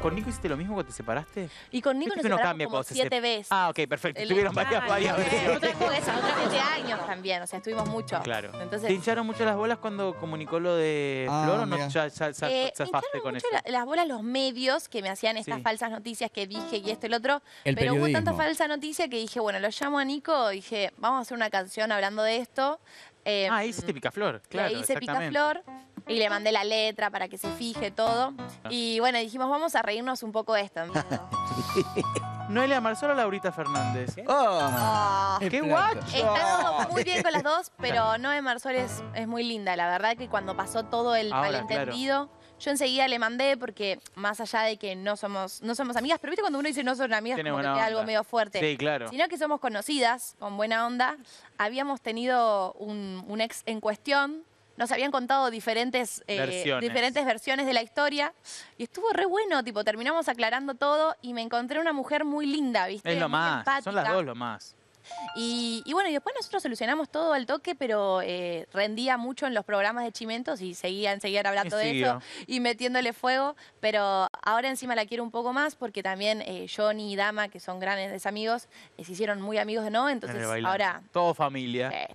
¿Con Nico hiciste lo mismo cuando te separaste? Y con Nico nos separamos como siete veces. Ah, ok, perfecto. Tuvieron varias, varias veces. Otra cosa, otros siete años también. O sea, estuvimos mucho. Claro. ¿Te hincharon mucho las bolas cuando comunicó lo de Flor o no? Ya zafaste con eso. Las bolas, los medios que me hacían estas falsas noticias que dije y esto y lo otro. Pero hubo tanta falsa noticia que dije, bueno, lo llamo a Nico. Dije, vamos a hacer una canción hablando de esto. Ah, ahí hiciste Picaflor. Claro, exactamente. Ahí hice Picaflor. y le mandé la letra para que se fije todo. Y bueno, dijimos, vamos a reírnos un poco de esto, amigo. Noelia Marzol o Laurita Fernández. ¿Eh? Oh, oh, ¡qué guacho! Está todo muy bien con las dos, pero Noe Marzol es, es muy linda. La verdad que cuando pasó todo el Ahora, malentendido... Claro. Yo enseguida le mandé porque más allá de que no somos, no somos amigas, pero viste cuando uno dice no son amigas como que queda algo medio fuerte. Sí, claro. Sino que somos conocidas, con buena onda. Habíamos tenido un, un ex en cuestión, nos habían contado diferentes, eh, versiones. diferentes versiones de la historia y estuvo re bueno, tipo terminamos aclarando todo y me encontré una mujer muy linda, viste. Es lo muy más, empática. Son las dos lo más. Y, y bueno, y después nosotros solucionamos todo al toque, pero eh, rendía mucho en los programas de Chimentos y seguían, seguían hablando sí, de eso y metiéndole fuego, pero ahora encima la quiero un poco más porque también eh, Johnny y Dama, que son grandes amigos, eh, se hicieron muy amigos de no, entonces ahora... Todo familia. Eh.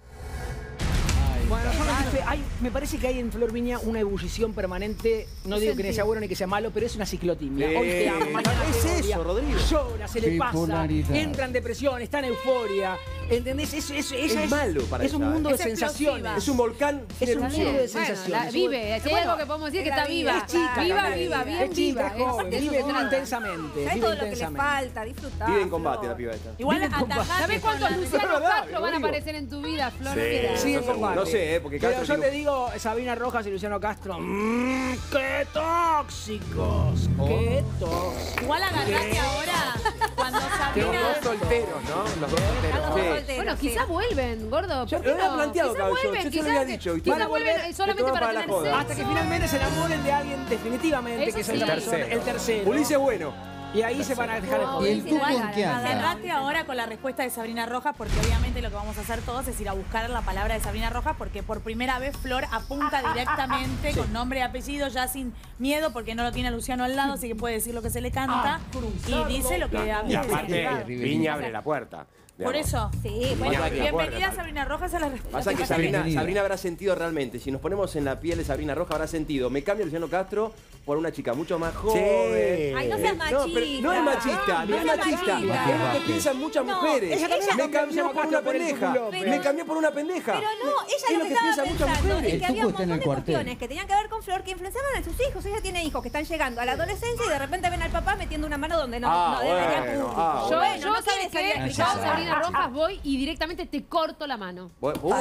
Bueno, yo no sé, hay, me parece que hay en Flor Vigna una ebullición permanente, no digo que ni sea bueno ni que sea malo, pero es una ciclotimia. Hoy te amo, mañana es eso, Rodrigo. Llora, se le pasa, entra en depresión, está en euforia. ¿Entendés? Es, es, es, es malo para Es un ella. mundo es de explosiva. sensaciones. Es un volcán Es un mundo de sensaciones. Bueno, la vive, es algo que podemos decir que está viva. Es chica, viva, viva, bien es chica, viva. Es es vive muy intensamente. Es todo lo que le falta, disfrutar. Vive en combate la piba esta. Igual atacar. ¿Sabés cuántos Luciano Castro van a aparecer en tu vida, Flor? Sí, en combate. Eh, porque Pero yo tipo... te digo, Sabrina Rojas y Luciano Castro. Mmm, ¡Qué tóxicos! Oh. ¡Qué tóxicos! Igual agarraste ahora cuando Sabrina... Los dos solteros, ¿no? Los dos solteros. Los dos solteros. Sí. Bueno, quizás sí. vuelven, gordo. Yo te lo había planteado, quizás cabrón. Vuelven, yo te lo había dicho. Quizás quizá vuelven solamente para, para tener sexo. Hasta que finalmente se enamoren de alguien definitivamente, Eso que sí. es el tercero. El tercero. Ulises bueno. Y ahí se van a dejar no, el juego. Cerrate ahora con la respuesta de Sabrina Rojas, porque obviamente lo que vamos a hacer todos es ir a buscar la palabra de Sabrina Rojas, porque por primera vez Flor apunta directamente sí. con nombre y apellido, ya sin miedo, porque no lo tiene Luciano al lado, así que puede decir lo que se le canta ah, y dice lo que habla. Y aparte, Vigna abre la puerta. Por eso. Sí, bueno, bienvenida Sabrina Rojas a la respuesta. Pasa que Sabrina, Sabrina habrá sentido realmente, si nos ponemos en la piel de Sabrina Rojas, habrá sentido. Me cambio Luciano Castro por una chica mucho más joven. Ay, no seas machista. No, pero no es machista, no, no es machista. Es lo que piensan muchas mujeres. No, ella, ella, me cambió por una pendeja. Pero, me cambió por una pendeja. Pero no, ella es lo que, que piensan muchas mujeres. Es que había un montón de cuestiones que tenían que ver con Flor que influenciaban a sus hijos. Ella tiene hijos que están llegando a la adolescencia y de repente ven al papá metiendo una mano donde no, ah, no debería bueno, público. Ah, bueno. Yo, yo sabes que Sabrina Rojas voy y directamente te corto la mano. Uh, uh,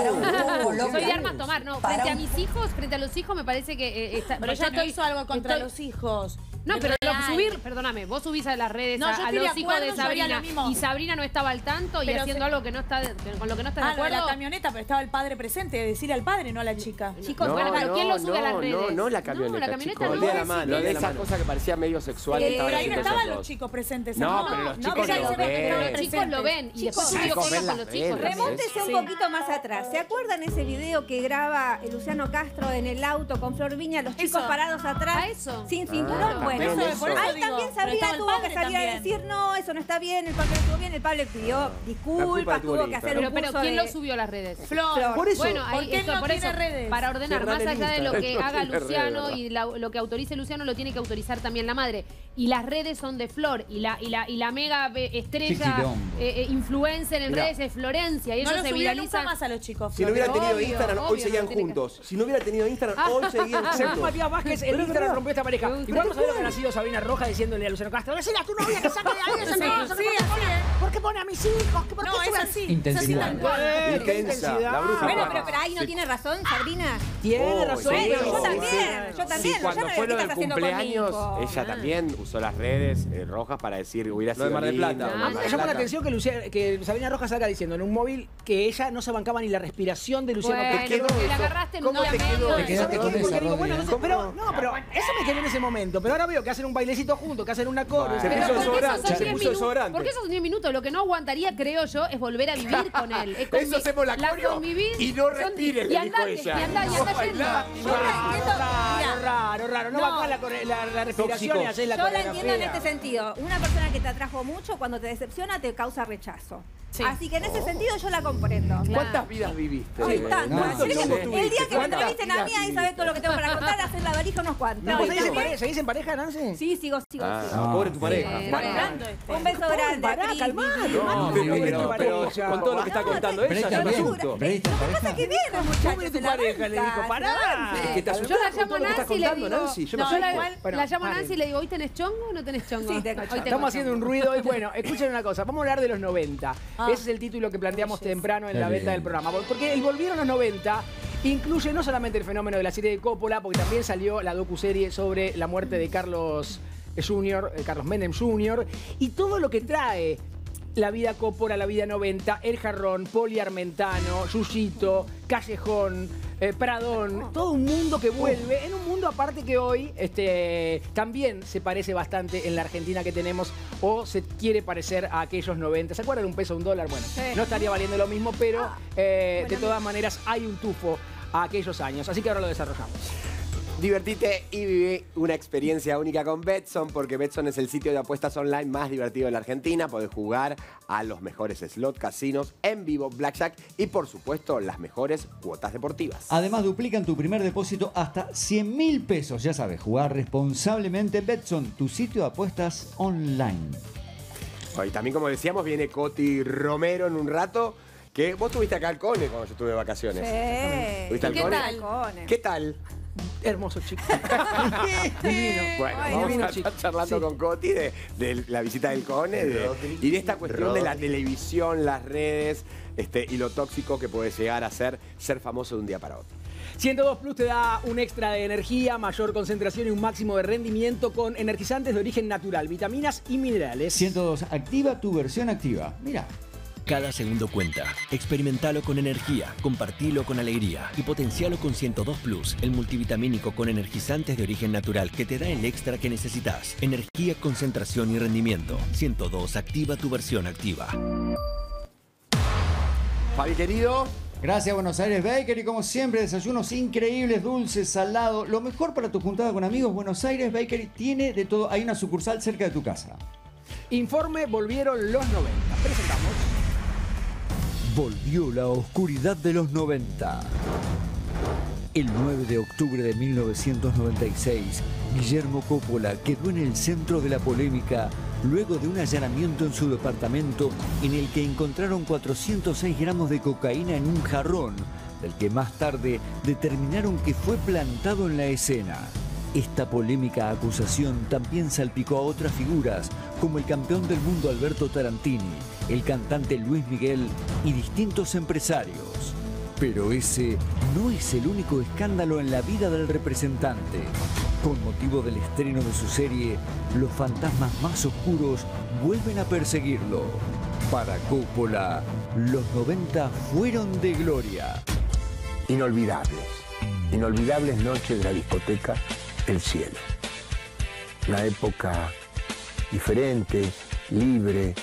Soy de armas tomar, no. Frente a mis hijos, frente a los hijos, me parece que... Eh, está, pero ya no hizo algo contra estoy... los hijos. No, pero lo subir, perdóname, vos subís a las redes no, a, a los hijos de Sabrina y Sabrina no estaba al tanto pero y haciendo se... algo que no está de, con lo que no está ah, de acuerdo. No, la camioneta, pero estaba el padre presente, decirle al padre, no a la chica. No, chicos, no, bueno, pero no, ¿quién lo sube no, a las redes? No, no la camioneta, no, la camioneta chicos. No. De la mano, de esa mano. cosa que parecía medio sexual. Eh, pero ahí no estaban los chicos presentes. No, no, pero los chicos no, lo ven. Los chicos lo ven y después con los chicos. Remóntese un poquito más atrás. ¿Se acuerdan ese video que graba Luciano Castro en el auto con Flor Vigna, los chicos parados atrás, sin cinturón? Bueno. Eso, eso. Ahí digo, también Sabrina tuvo que salir a decir, no, eso no está bien, el padre estuvo bien, el padre pidió disculpas, tuvo que hacer pero, un curso Pero ¿quién de... lo subió a las redes? Flor. Flor. Por eso. Bueno, ¿Por ahí, eso, no por eso redes? Para ordenar, más allá de lo que no haga Luciano redes, y la, lo que autorice Luciano, lo tiene que autorizar también la madre. Y las redes son de Flor, y la, y la, y la mega estrella eh, influencer en Mirá. redes es Florencia, y ellos no se viralizan. Nunca más a los chicos. Si no hubiera tenido Instagram, hoy seguían juntos. Si no hubiera tenido Instagram, hoy seguían juntos. Según Matías Vázquez, el Instagram rompió esta pareja. Ha sido Sabrina Rojas diciéndole a Luciano Castro, decíle a tu novia que saque de ahí ese negocio. Sí, sí, ¿Por qué pone a mis hijos? ¿Por qué no, es así. Intensidad. Intensidad. La bruja bueno, pero, pero ahí no sí. tiene razón, Sabrina. Tiene oh, razón. Sí, yo, sí, también, sí. yo también. Sí, cuando no fue lo del cumpleaños, conmigo. ella ah. también usó las redes eh, rojas para decir hubiera sido Mar del Plata. Me llamó la atención que, Lucia, que Sabrina Rojas salga diciendo en un móvil que ella no se bancaba ni la respiración de Luciano Castro. Bueno, la agarraste en una media. Pero no, pero eso me quedó en ese momento. Pero ahora veo que hacen un bailecito juntos, que hacen una coro. Bueno, se puso sobrante. Se puso sobrante. Porque esos diez minutos, lo que no aguantaría, creo yo, es volver a vivir con él. Es con eso mi, hacemos la, la coro y no respires, le dijo ella. Y andá, y andá yendo. Yo la entiendo. Raro, raro, raro. No, no. va la, la, la respiración y haces la Yo la entiendo en este sentido. Una persona que te atrajo mucho, cuando te decepciona, te causa rechazo. Sí. Así que en ese oh. sentido yo la comprendo. ¿Cuántas vidas viviste? Sí, no, sí, el día que me entrevisten a mí, ahí sabés todo lo que tengo para contar, hacer la valija unos cuantos. No, ¿seguís en pareja, Nancy? Sí, sigo, sigo. Ah, sigo. No, pobre tu pareja. Sí, vale. Un beso grande. Baraca, No, pero, pero con todo lo que está contando ella, yo me asusto. ¿Qué pasa que viene, muchachos? Tu pareja le dijo, pará. Yo la llamo Nancy y le digo, la llamo Nancy y le digo, ¿hoy tenés chongo o no tenés chongo? Estamos haciendo un ruido. Bueno, escuchen una cosa, vamos a hablar de los noventa. Ese es el título que planteamos temprano en la venta del programa. Porque el Volvieron los noventa incluye no solamente el fenómeno de la serie de Coppola, porque también salió la docuserie sobre la muerte de Carlos Junior, Carlos Menem Junior, y todo lo que trae la vida Coppola, la vida noventa, El Jarrón, Poli Armentano, Yuyito, Callejón, eh, Pradón, todo un mundo que vuelve, en un mundo aparte que hoy este, también se parece bastante en la Argentina que tenemos, o se quiere parecer a aquellos noventa. ¿Se acuerdan de un peso, un dólar? Bueno, sí, no estaría valiendo lo mismo, pero eh, de todas maneras hay un tufo a aquellos años, así que ahora lo desarrollamos. Divertite y viví una experiencia única con Betson, porque Betson es el sitio de apuestas online más divertido de la Argentina. Podés jugar a los mejores slot, casinos, en vivo, blackjack y, por supuesto, las mejores cuotas deportivas. Además, duplican tu primer depósito hasta cien mil pesos. Ya sabes, jugar responsablemente. Betson, tu sitio de apuestas online. Y también, como decíamos, viene Coty Romero en un rato. Que vos tuviste acá al Cone cuando yo estuve de vacaciones. Sí. ¿Tuviste al Cone? ¿Qué tal? ¿Qué tal? Hermoso chico. Divino. Bueno, ay, vamos a estar charlando sí. con Coty de, de la visita del Cone de, y de esta cuestión de la televisión, las redes este, y lo tóxico que puede llegar a ser ser famoso de un día para otro. ciento dos Plus te da un extra de energía, mayor concentración y un máximo de rendimiento con energizantes de origen natural, vitaminas y minerales. ciento dos, activa tu versión activa. Mira. Cada segundo cuenta. Experimentalo con energía, compartilo con alegría y potencialo con ciento dos Plus, el multivitamínico con energizantes de origen natural que te da el extra que necesitas. Energía, concentración y rendimiento. ciento dos, activa tu versión activa. Fabi, querido. Gracias, Buenos Aires Bakery. Como siempre, desayunos increíbles, dulces, salado. Lo mejor para tu juntada con amigos, Buenos Aires Bakery tiene de todo. Hay una sucursal cerca de tu casa. Informe, volvieron los noventa. Presentamos. Volvió la oscuridad de los noventa. El nueve de octubre de mil novecientos noventa y seis, Guillermo Coppola quedó en el centro de la polémica luego de un allanamiento en su departamento en el que encontraron cuatrocientos seis gramos de cocaína en un jarrón, del que más tarde determinaron que fue plantado en la escena. Esta polémica acusación también salpicó a otras figuras, como el campeón del mundo Alberto Tarantini, el cantante Luis Miguel y distintos empresarios. Pero ese no es el único escándalo en la vida del representante. Con motivo del estreno de su serie, los fantasmas más oscuros vuelven a perseguirlo. Para Coppola, los noventa fueron de gloria. Inolvidables. Inolvidables noches de la discoteca El Cielo. Una época diferente, libre,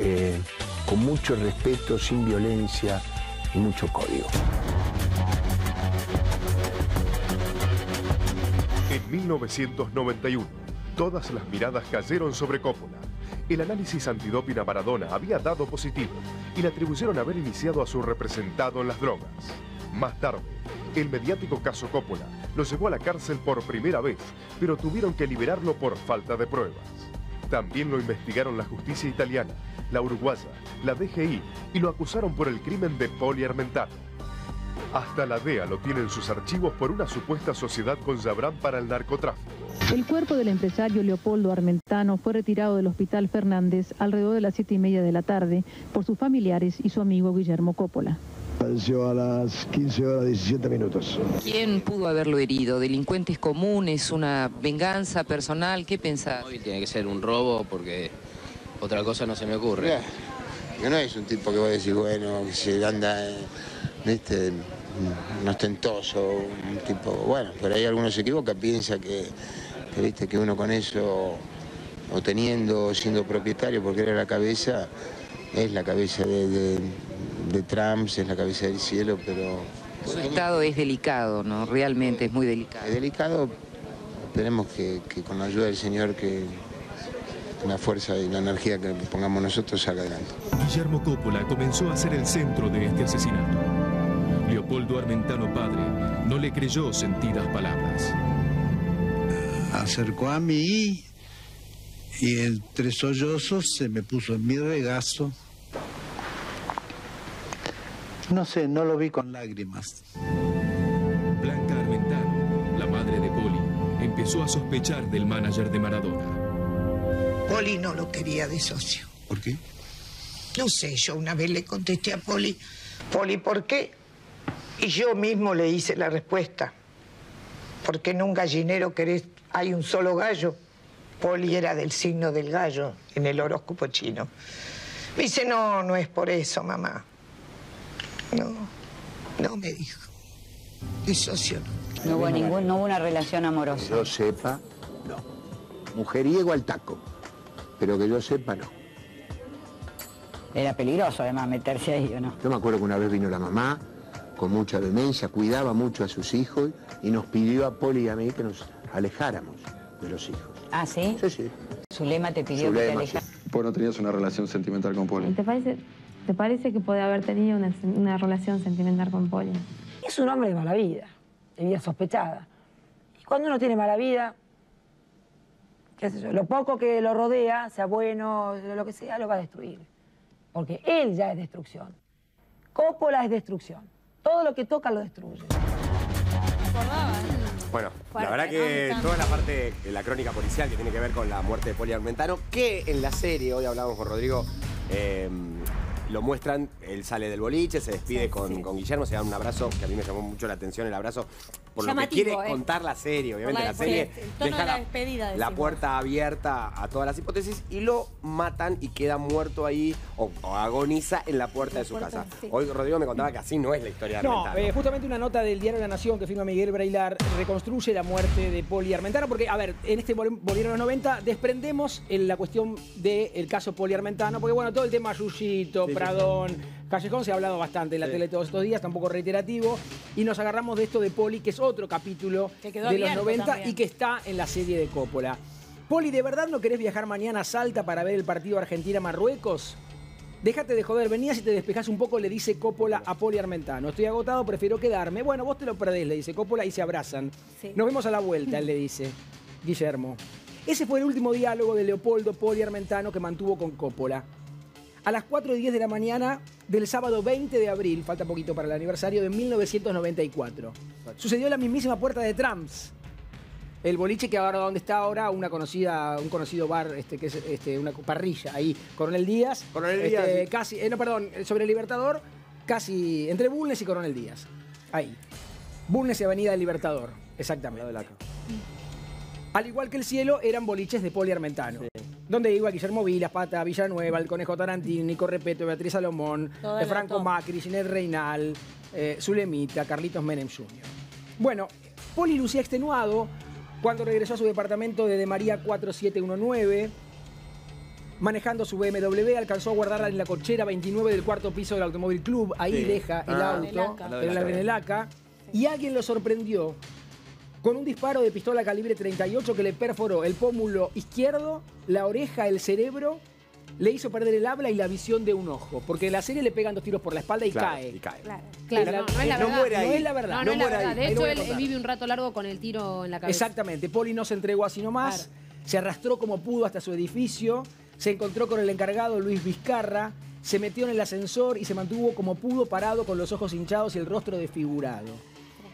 eh, con mucho respeto, sin violencia y mucho código. En mil novecientos noventa y uno, todas las miradas cayeron sobre Coppola. El análisis antidoping a Maradona había dado positivo y le atribuyeron haber iniciado a su representado en las drogas. Más tarde, el mediático caso Coppola lo llevó a la cárcel por primera vez, pero tuvieron que liberarlo por falta de pruebas. También lo investigaron la justicia italiana, la uruguaya, la D G I y lo acusaron por el crimen de Poli Armentano. Hasta la D E A lo tiene en sus archivos por una supuesta sociedad con Jabrán para el narcotráfico. El cuerpo del empresario Leopoldo Armentano fue retirado del Hospital Fernández alrededor de las siete y media de la tarde por sus familiares y su amigo Guillermo Coppola. Falleció a las quince horas diecisiete minutos. ¿Quién pudo haberlo herido? ¿Delincuentes comunes? ¿Una venganza personal? ¿Qué pensás? Hoy tiene que ser un robo porque otra cosa no se me ocurre. Mira, no es un tipo que va a decir, bueno, que se anda, ¿viste? Un ostentoso, un tipo... Bueno, por ahí alguno se equivoca, piensa que, que, ¿viste? Que uno con eso, o teniendo, siendo propietario, porque era la cabeza, es la cabeza de... de de Trump, es la cabeza del cielo, pero... Su estado es delicado, ¿no? Realmente es muy delicado. Es delicado, esperemos que, que con la ayuda del Señor, que la fuerza y la energía que pongamos nosotros salga adelante. Guillermo Coppola comenzó a ser el centro de este asesinato. Leopoldo Armentano padre no le creyó sentidas palabras. Acercó a mí y entre sollozos se me puso en mi regazo. No sé, no lo vi con lágrimas. Blanca Armentano, la madre de Poli, empezó a sospechar del manager de Maradona. Poli no lo quería de socio. ¿Por qué? No sé, yo una vez le contesté a Poli, Poli, ¿por qué? Y yo mismo le hice la respuesta. Porque en un gallinero querés, hay un solo gallo. Poli era del signo del gallo en el horóscopo chino. Me dice, no, no es por eso, mamá. No, no me dijo. Es socio. No, no hubo, ningún, no hubo una relación amorosa. Que yo sepa, no. Mujeriego al taco, pero que yo sepa, no. Era peligroso, además, meterse ahí, ¿o no? Yo me acuerdo que una vez vino la mamá, con mucha vehemencia, cuidaba mucho a sus hijos y nos pidió a Poli y a mí que nos alejáramos de los hijos. ¿Ah, sí? Sí, sí. Zulema te pidió Zulema, que te alejaras. Sí. Vos no tenías una relación sentimental con Poli. ¿Te parece, te parece que puede haber tenido una, una relación sentimental con Poli? Es un hombre de mala vida, de vida sospechada. Y cuando uno tiene mala vida, qué sé yo, lo poco que lo rodea, sea bueno, lo que sea, lo va a destruir. Porque él ya es destrucción. Coppola es destrucción. Todo lo que toca lo destruye. Bueno, la verdad que toda la parte de la crónica policial que tiene que ver con la muerte de Poli Armentano, que en la serie, hoy hablábamos con Rodrigo, eh, lo muestran, él sale del boliche, se despide sí, con, sí. con Guillermo, se da un abrazo, que a mí me llamó mucho la atención el abrazo, por llamativo, lo que quiere eh. contar la serie, obviamente la, la serie deja de la, despedida, la puerta abierta a todas las hipótesis y lo matan y queda muerto ahí o, o agoniza en la puerta la de su puerta, casa. Sí. Hoy Rodrigo me contaba que así no es la historia de Armentano. No, eh, justamente una nota del diario La Nación que firma Miguel Brailar reconstruye la muerte de Poli Armentano, porque, a ver, en este Volvieron los noventa, desprendemos en la cuestión del de caso Poli Armentano, porque bueno, todo el tema Yuyito, sí. Pradón, Callejón se ha hablado bastante en la sí. tele todos estos días, tampoco reiterativo, y nos agarramos de esto de Poli, que es otro capítulo que quedó de los noventa también. Y que está en la serie de Coppola. Poli, ¿de verdad no querés viajar mañana a Salta para ver el partido Argentina-Marruecos? Déjate de joder, venías y te despejás un poco, le dice Coppola a Poli Armentano. Estoy agotado, prefiero quedarme. Bueno, vos te lo perdés, le dice Coppola, y se abrazan. Sí. Nos vemos a la vuelta, él le dice Guillermo. Ese fue el último diálogo de Leopoldo Poli Armentano que mantuvo con Coppola. A las cuatro y diez de la mañana del sábado veinte de abril, falta poquito para el aniversario, de mil novecientos noventa y cuatro. Sucedió en la mismísima puerta de Trumps. El boliche que ahora donde está ahora, una conocida, un conocido bar, este, que es este, una parrilla, ahí, Coronel Díaz. Coronel Díaz. Este, sí. Casi, eh, no, perdón, sobre el Libertador, casi entre Bulnes y Coronel Díaz. Ahí. Bulnes y Avenida del Libertador, exactamente. La de la... Al igual que El Cielo, eran boliches de Poli Armentano. Sí. Donde iba Guillermo Vilas, Pata, Villanueva, el Conejo Tarantini, Nico Repetto, Beatriz Salomón, eh, Franco top. Macri, Ginette Reinal, eh, Zulemita, Carlitos Menem junior Bueno, Poli lucía extenuado cuando regresó a su departamento de, de María cuatro siete uno nueve. Manejando su B M W, alcanzó a guardarla en la cochera veintinueve del cuarto piso del Automóvil Club. Ahí sí. deja el ah, auto, en la Renelaca. Y alguien lo sorprendió con un disparo de pistola calibre treinta y ocho que le perforó el pómulo izquierdo, la oreja, el cerebro, le hizo perder el habla y la visión de un ojo. Porque en la serie le pegan dos tiros por la espalda y claro, cae. Y cae. Claro, claro. No, no, es la no, muere ahí. No es la verdad. No, no, no es la verdad. De hecho, él, él vive un rato largo con el tiro en la cabeza. Exactamente. Poli no se entregó así nomás. Claro. Se arrastró como pudo hasta su edificio. Se encontró con el encargado Luis Vizcarra. Se metió en el ascensor y se mantuvo como pudo parado con los ojos hinchados y el rostro desfigurado.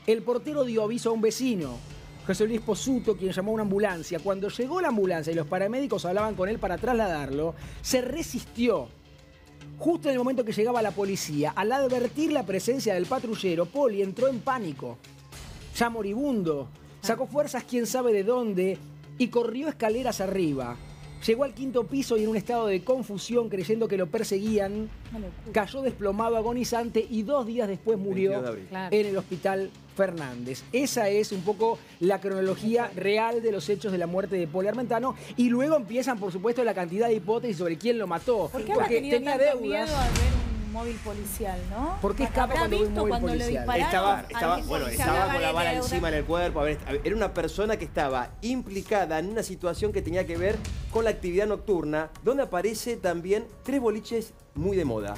El portero dio aviso a un vecino, José Luis Pozuto, quien llamó a una ambulancia. Cuando llegó la ambulancia y los paramédicos hablaban con él para trasladarlo, se resistió. Justo en el momento que llegaba la policía, al advertir la presencia del patrullero, Poli entró en pánico. Ya moribundo, sacó fuerzas quién sabe de dónde y corrió escaleras arriba. Llegó al quinto piso y en un estado de confusión, creyendo que lo perseguían, cayó desplomado, agonizante, y dos días después murió en el hospital Fernández. Esa es un poco la cronología real de los hechos de la muerte de Poli Armentano. Y luego empiezan, por supuesto, la cantidad de hipótesis sobre quién lo mató. ¿Por qué Porque tenía deudas. Miedo a ver un móvil policial, ¿no? ¿Por qué escapa cuando ve un móvil policial? Estaba, estaba, bueno, estaba con la bala encima en el cuerpo. A ver, era una persona que estaba implicada en una situación que tenía que ver con la actividad nocturna, donde aparece también tres boliches muy de moda: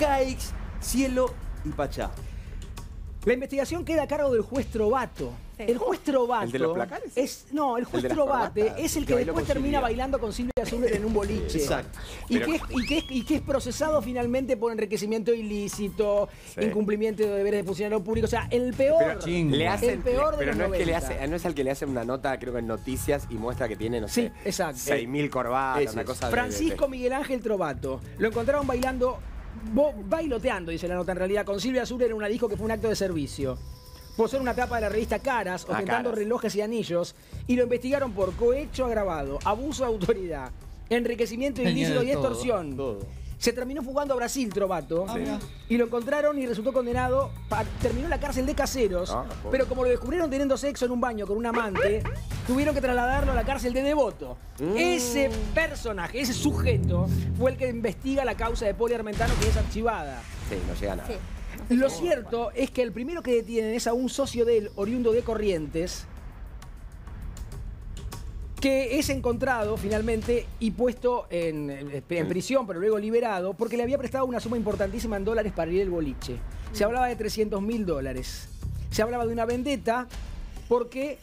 Caix, Cielo y Pachá. La investigación queda a cargo del juez Trovato. Sí. El juez Trovato... ¿El de los placares? Es, no, el juez el Trovato es el que, que después termina Silvia. bailando con Silvia Zuller en un boliche. Exacto. Y, Pero... que es, y, que es, y que es procesado finalmente por enriquecimiento ilícito, sí. incumplimiento de deberes de funcionario público. O sea, el peor... Pero, chingo, le hacen, el peor le, pero de no, es que le hace, no es al que le hace una nota, creo que en Noticias, y muestra que tiene, no sé, sí, seis mil corbatas, eso, una cosa... Francisco de, de, de. Miguel Ángel Trovato. Lo encontraron bailando... Bo bailoteando, dice la nota, en realidad, con Silvia Zuller en una disco que fue un acto de servicio. Posó una tapa de la revista Caras, ostentando ah, Caras. relojes y anillos, y lo investigaron por cohecho agravado, abuso de autoridad, enriquecimiento ilícito y extorsión. Todo, todo. Se terminó fugando a Brasil, Trovato, sí. y lo encontraron y resultó condenado. Terminó en la cárcel de Caseros, ah, pero como lo descubrieron teniendo sexo en un baño con un amante, tuvieron que trasladarlo a la cárcel de Devoto. Mm. Ese personaje, ese sujeto, fue el que investiga la causa de Poli Armentano, que es archivada. Sí, no llega a nada. Sí. No sé lo cierto mal. es que el primero que detienen es a un socio de él, oriundo de Corrientes, que es encontrado finalmente y puesto en, en prisión, pero luego liberado, porque le había prestado una suma importantísima en dólares para ir al boliche. Se hablaba de trescientos mil dólares. Se hablaba de una vendetta porque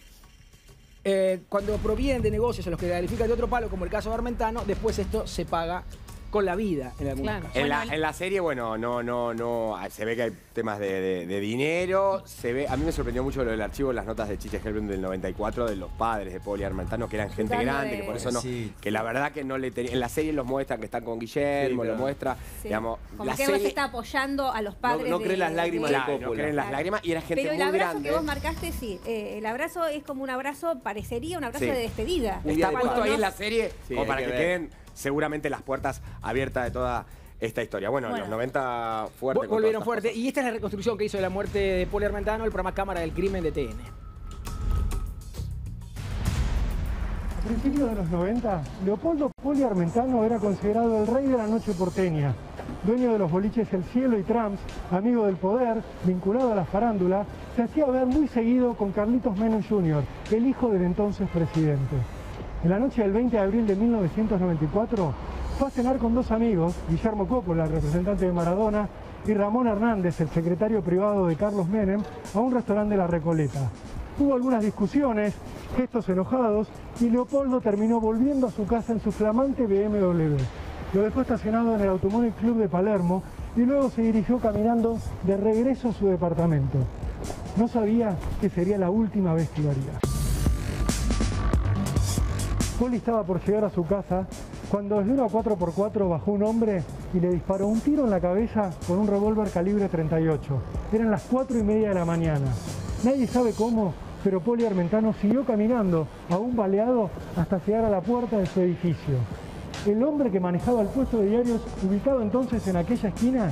eh, cuando provienen de negocios en los que califican de otro palo, como el caso de Armentano, después esto se paga con la vida en algunos claro. casos. En la, en la serie, bueno, no, no, no, se ve que hay temas de, de, de dinero, se ve, a mí me sorprendió mucho lo del archivo, las notas de Chiche Helbrin del noventa y cuatro, de los padres de Poli Armentano, que eran gente Dale. grande, que por eso no, sí. que la verdad que no le tenía, en la serie los muestran que están con Guillermo, sí, claro. lo muestra, sí. digamos, como la que serie, no se está apoyando a los padres. No, no creen las lágrimas de, de, de Coppola. No creen las claro. lágrimas, y era gente muy grande. Pero el abrazo grande. que vos marcaste, sí, eh, el abrazo es como un abrazo, parecería un abrazo sí. de despedida. Está puesto cuando ahí no... en la serie, sí, como para que, que queden... seguramente las puertas abiertas de toda esta historia. Bueno, bueno. en los noventa fuerte. Volvieron fuerte. Cosas. Y esta es la reconstrucción que hizo de la muerte de Poli Armentano el programa Cámara del Crimen de T N. A principios de los noventa, Leopoldo Poli Armentano era considerado el rey de la noche porteña, dueño de los boliches El Cielo y Trump, amigo del poder, vinculado a la farándula, se hacía ver muy seguido con Carlitos Menem junior, el hijo del entonces presidente. En la noche del veinte de abril de mil novecientos noventa y cuatro fue a cenar con dos amigos, Guillermo Coppola, representante de Maradona, y Ramón Hernández, el secretario privado de Carlos Menem, a un restaurante de La Recoleta. Hubo algunas discusiones, gestos enojados, y Leopoldo terminó volviendo a su casa en su flamante B M W. Lo dejó estacionado en el Automóvil Club de Palermo y luego se dirigió caminando de regreso a su departamento. No sabía que sería la última vez que lo haría. Poli estaba por llegar a su casa cuando desde una cuatro por cuatro bajó un hombre y le disparó un tiro en la cabeza con un revólver calibre treinta y ocho. Eran las cuatro y media de la mañana. Nadie sabe cómo, pero Poli Armentano siguió caminando, aún baleado, hasta llegar a la puerta de su edificio. El hombre que manejaba el puesto de diarios, ubicado entonces en aquella esquina,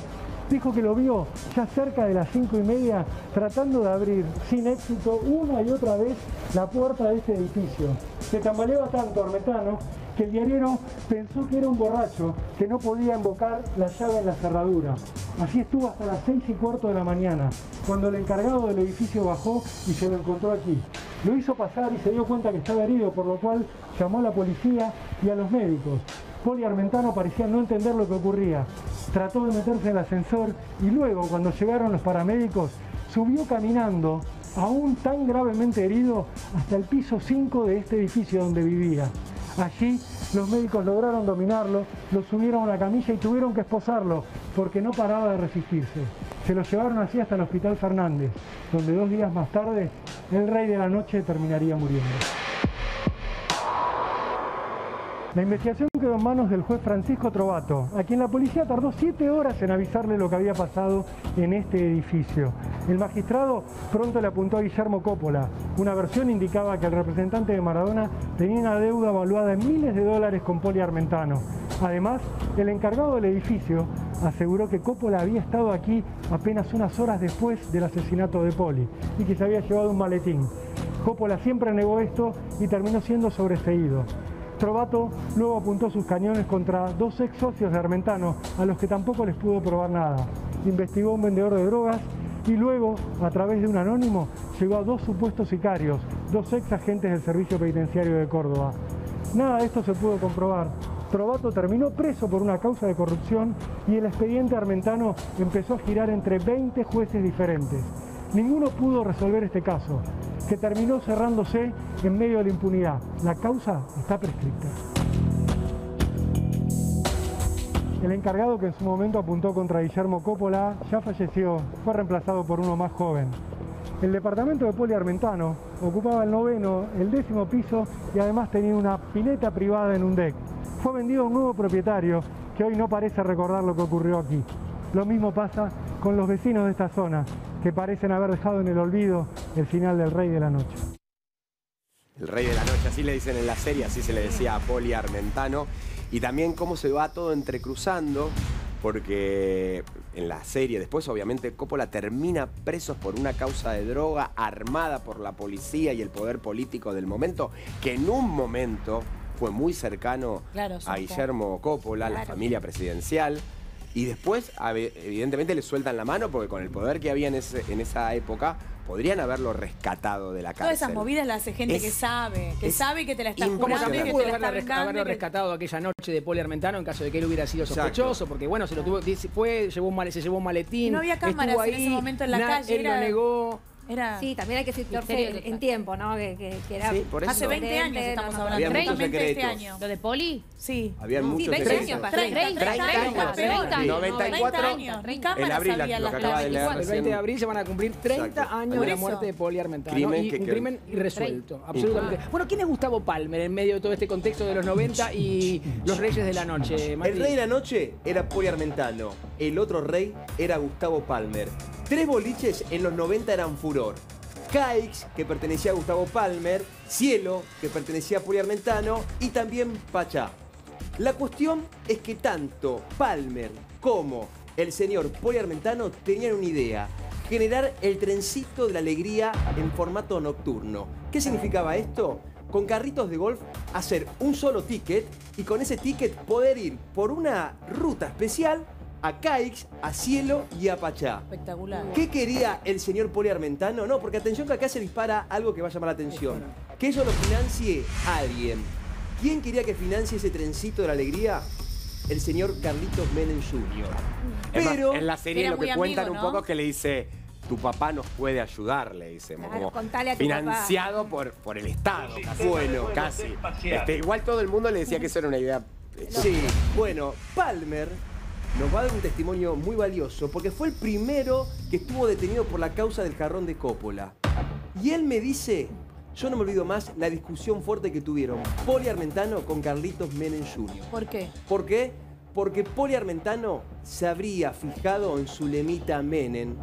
dijo que lo vio ya cerca de las cinco y media tratando de abrir sin éxito una y otra vez la puerta de ese edificio. Se tambaleaba tanto Armentano que el diarero pensó que era un borracho que no podía embocar la llave en la cerradura. Así estuvo hasta las seis y cuarto de la mañana, cuando el encargado del edificio bajó y se lo encontró aquí. Lo hizo pasar y se dio cuenta que estaba herido, por lo cual llamó a la policía y a los médicos. Poli Armentano parecía no entender lo que ocurría. Trató de meterse en el ascensor y luego, cuando llegaron los paramédicos, subió caminando, aún tan gravemente herido, hasta el piso cinco de este edificio donde vivía. Allí, los médicos lograron dominarlo, lo subieron a una camilla y tuvieron que esposarlo, porque no paraba de resistirse. Se lo llevaron así hasta el Hospital Fernández, donde dos días más tarde, el rey de la noche terminaría muriendo. La investigación quedó en manos del juez Francisco Trovato, a quien la policía tardó siete horas en avisarle lo que había pasado en este edificio. El magistrado pronto le apuntó a Guillermo Coppola. Una versión indicaba que el representante de Maradona tenía una deuda valuada en miles de dólares con Poli Armentano. Además, el encargado del edificio aseguró que Coppola había estado aquí apenas unas horas después del asesinato de Poli y que se había llevado un maletín. Coppola siempre negó esto y terminó siendo sobreseído. Trovato luego apuntó sus cañones contra dos ex socios de Armentano, a los que tampoco les pudo probar nada. Investigó a un vendedor de drogas y luego, a través de un anónimo, llegó a dos supuestos sicarios, dos ex agentes del Servicio Penitenciario de Córdoba. Nada de esto se pudo comprobar. Trovato terminó preso por una causa de corrupción y el expediente Armentano empezó a girar entre veinte jueces diferentes. Ninguno pudo resolver este caso, que terminó cerrándose en medio de la impunidad. La causa está prescrita. El encargado que en su momento apuntó contra Guillermo Coppola ya falleció, fue reemplazado por uno más joven. El departamento de Poli Armentano ocupaba el noveno, el décimo piso y además tenía una pileta privada en un deck. Fue vendido a un nuevo propietario que hoy no parece recordar lo que ocurrió aquí. Lo mismo pasa con los vecinos de esta zona, que parecen haber dejado en el olvido el final del Rey de la Noche. El Rey de la Noche, así le dicen en la serie, así se le decía a Poli Armentano. Y también cómo se va todo entrecruzando, porque en la serie, después obviamente Coppola termina preso por una causa de droga armada por la policía y el poder político del momento, que en un momento fue muy cercano claro, a Guillermo Coppola, claro. la familia presidencial. Y después, evidentemente, le sueltan la mano porque con el poder que había en, ese, en esa época podrían haberlo rescatado de la cárcel. Todas esas movidas las hace gente es, que sabe, que sabe que te la está jurando y que pudo te la haberlo, está haberlo rescatado que... aquella noche de Poli Armentano en caso de que él hubiera sido sospechoso, exacto. porque bueno, se lo tuvo, fue, llevó un mal, se llevó un maletín. No había cámaras ahí, en ese momento en la na, calle. Él era... lo negó. Era... Sí, también hay que situarse en tiempo, ¿no? Que, que, que era... sí, por eso. Hace veinte años estamos hablando. Había treinta, veinte este año. ¿Lo de Poli? Sí. Había muchos secretos. treinta años. noventa y cuatro años. En abril, lo que acaba de leer. El veinte de abril se van a cumplir treinta años de la muerte de Poli Armentano. Y un crimen irresuelto, absolutamente. Bueno, ¿quién es Gustavo Palmer en medio de todo este contexto de los noventa y los Reyes de la Noche? El Rey de la Noche era Poli Armentano. El otro rey era Gustavo Palmer. Tres boliches en los noventa eran furor. Caix, que pertenecía a Gustavo Palmer, Cielo, que pertenecía a Poli Armentano, y también Pachá. La cuestión es que tanto Palmer como el señor Poli Armentano tenían una idea: generar el trencito de la alegría en formato nocturno. ¿Qué significaba esto? Con carritos de golf hacer un solo ticket y con ese ticket poder ir por una ruta especial a Caix, a Cielo y a Pachá. Espectacular. ¿Qué quería el señor Poli Armentano? No, porque atención que acá se dispara algo que va a llamar la atención. Que eso lo financie alguien. ¿Quién quería que financie ese trencito de la alegría? El señor Carlitos Menem junior Pero... en la serie lo que cuentan amigo, ¿no? un poco que le dice... tu papá nos puede ayudar, le dice. Claro, contale a tu financiado papá. Por, por el Estado. Sí, casi. Bueno, casi. Este, igual todo el mundo le decía que eso era una idea... Sí, bueno, Palmer... nos va a dar un testimonio muy valioso porque fue el primero que estuvo detenido por la causa del jarrón de Coppola. Y él me dice, yo no me olvido más la discusión fuerte que tuvieron Poli Armentano con Carlitos Menem junior ¿Por qué? ¿Por qué? Porque Poli Armentano se habría fijado en Zulemita Menem.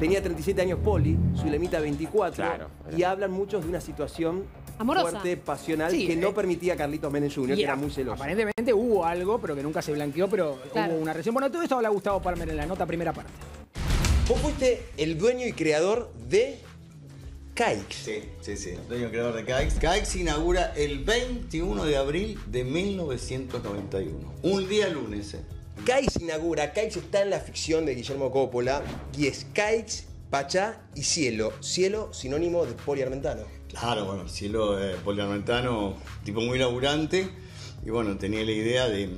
Tenía treinta y siete años Poli, Zulemita veinticuatro, claro, y hablan muchos de una situación amorosa, fuerte, pasional, sí, que eh, no permitía a Carlitos Menem junior, que era muy celoso. Aparentemente hubo algo, pero que nunca se blanqueó, pero claro. hubo una reacción. Bueno, todo esto habla Gustavo Palmer en la nota primera parte. Vos fuiste el dueño y creador de Caix. Sí, sí, sí, dueño y creador de Caix. Caix se inaugura el veintiuno de abril de mil novecientos noventa y uno, un día lunes. Eh. Caix inaugura, Caix está en la ficción de Guillermo Coppola, y es Caix, Pachá y Cielo. Cielo, sinónimo de Poli Armentano. Claro, bueno, Cielo eh, Poli Armentano, tipo muy laburante, y bueno, tenía la idea de,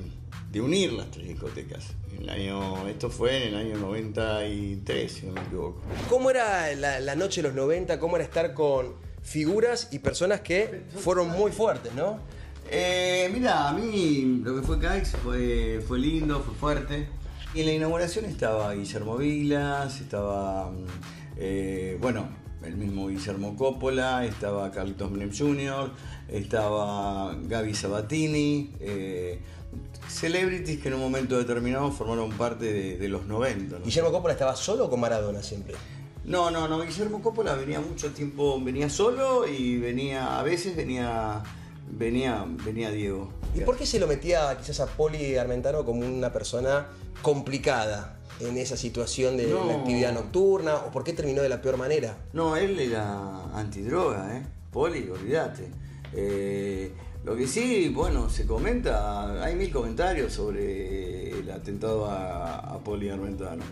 de unir las tres discotecas. El año, esto fue en el año noventa y tres, si no me equivoco. ¿Cómo era la, la noche de los noventa? ¿Cómo era estar con figuras y personas que fueron muy fuertes, no? Eh, mirá, a mí lo que fue Caix fue, fue lindo, fue fuerte. Y en la inauguración estaba Guillermo Vilas, estaba, eh, bueno, el mismo Guillermo Coppola, estaba Carlitos Menem junior, estaba Gaby Sabatini, eh, celebrities que en un momento determinado formaron parte de, de los noventa. ¿No? ¿Guillermo Coppola estaba solo o con Maradona siempre? No, no, no, Guillermo Coppola venía mucho tiempo, venía solo y venía, a veces venía... Venía, venía Diego. ¿Y por qué se lo metía quizás a Poli Armentano como una persona complicada en esa situación de no. la actividad nocturna? ¿O por qué terminó de la peor manera? No, él era antidroga, ¿eh? Poli, olvídate. Eh, lo que sí, bueno, se comenta, hay mil comentarios sobre el atentado a, a Poli Armentano.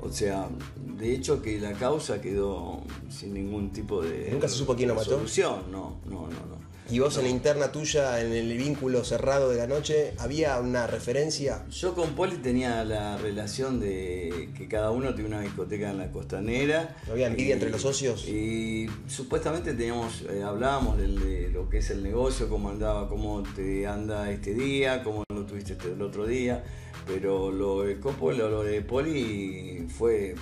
O sea, de hecho que la causa quedó sin ningún tipo de... ¿Nunca se supo quién lo mató? Solución, no, no, no, no. ¿Y vos no. en la interna tuya, en el vínculo cerrado de la noche, había una referencia? Yo con Poli tenía la relación de que cada uno tenía una discoteca en la costanera. ¿No había envidia y, entre los socios? Y supuestamente teníamos, eh, hablábamos de, de lo que es el negocio, cómo andaba, cómo te anda este día, cómo lo tuviste este, el otro día. Pero lo de Coppola, lo de Poli fue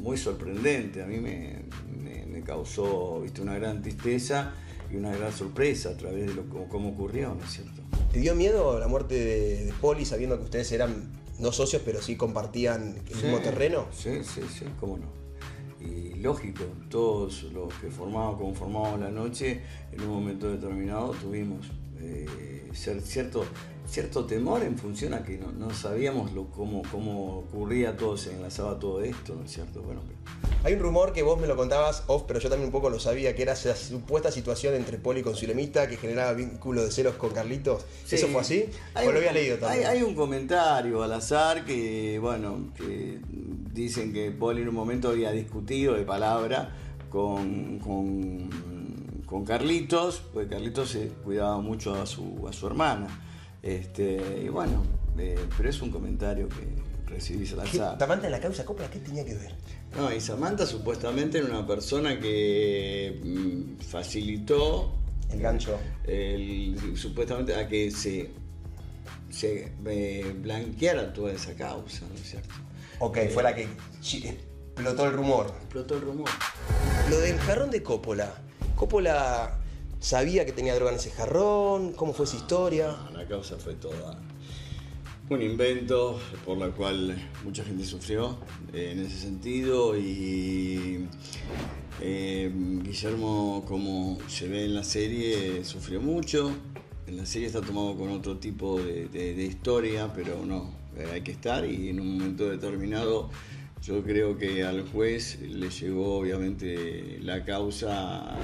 muy sorprendente. A mí me, me, me causó, ¿viste?, una gran tristeza y una gran sorpresa a través de lo, cómo ocurrió, ¿no es cierto? ¿Te dio miedo la muerte de, de Poli, sabiendo que ustedes eran no socios, pero sí compartían el sí, mismo terreno? Sí, sí, sí, cómo no. Y lógico, todos los que formaban, conformábamos la noche, en un momento determinado tuvimos eh, cierto, cierto temor en función a que no, no sabíamos lo, cómo, cómo ocurría todo, se enlazaba todo esto, ¿no es cierto? Bueno, pero... Hay un rumor que vos me lo contabas off, pero yo también un poco lo sabía, que era esa supuesta situación entre Poli con Zulemita que generaba vínculo de celos con Carlitos. Sí. ¿Eso fue así? Hay, ¿o lo había leído también? Hay, hay un comentario al azar que, bueno, que dicen que Poli en un momento había discutido de palabra con, con, con Carlitos, porque Carlitos se cuidaba mucho a su, a su hermana. Este, y bueno, eh, pero es un comentario que... recibís al azar. Samantha en la causa Coppola, ¿qué tenía que ver? No, y Samantha supuestamente era una persona que facilitó el gancho, el, el, supuestamente a que se, se eh, blanqueara toda esa causa, ¿no es cierto? Ok, eh, fue la que explotó el rumor. Explotó el rumor. Lo del jarrón de Coppola. Coppola sabía que tenía droga en ese jarrón, ¿cómo fue esa historia? No, la causa fue toda... un invento por la cual mucha gente sufrió eh, en ese sentido y eh, Guillermo, como se ve en la serie, sufrió mucho. En la serie está tomado con otro tipo de, de, de historia, pero no, eh, hay que estar y en un momento determinado yo creo que al juez le llegó obviamente la causa,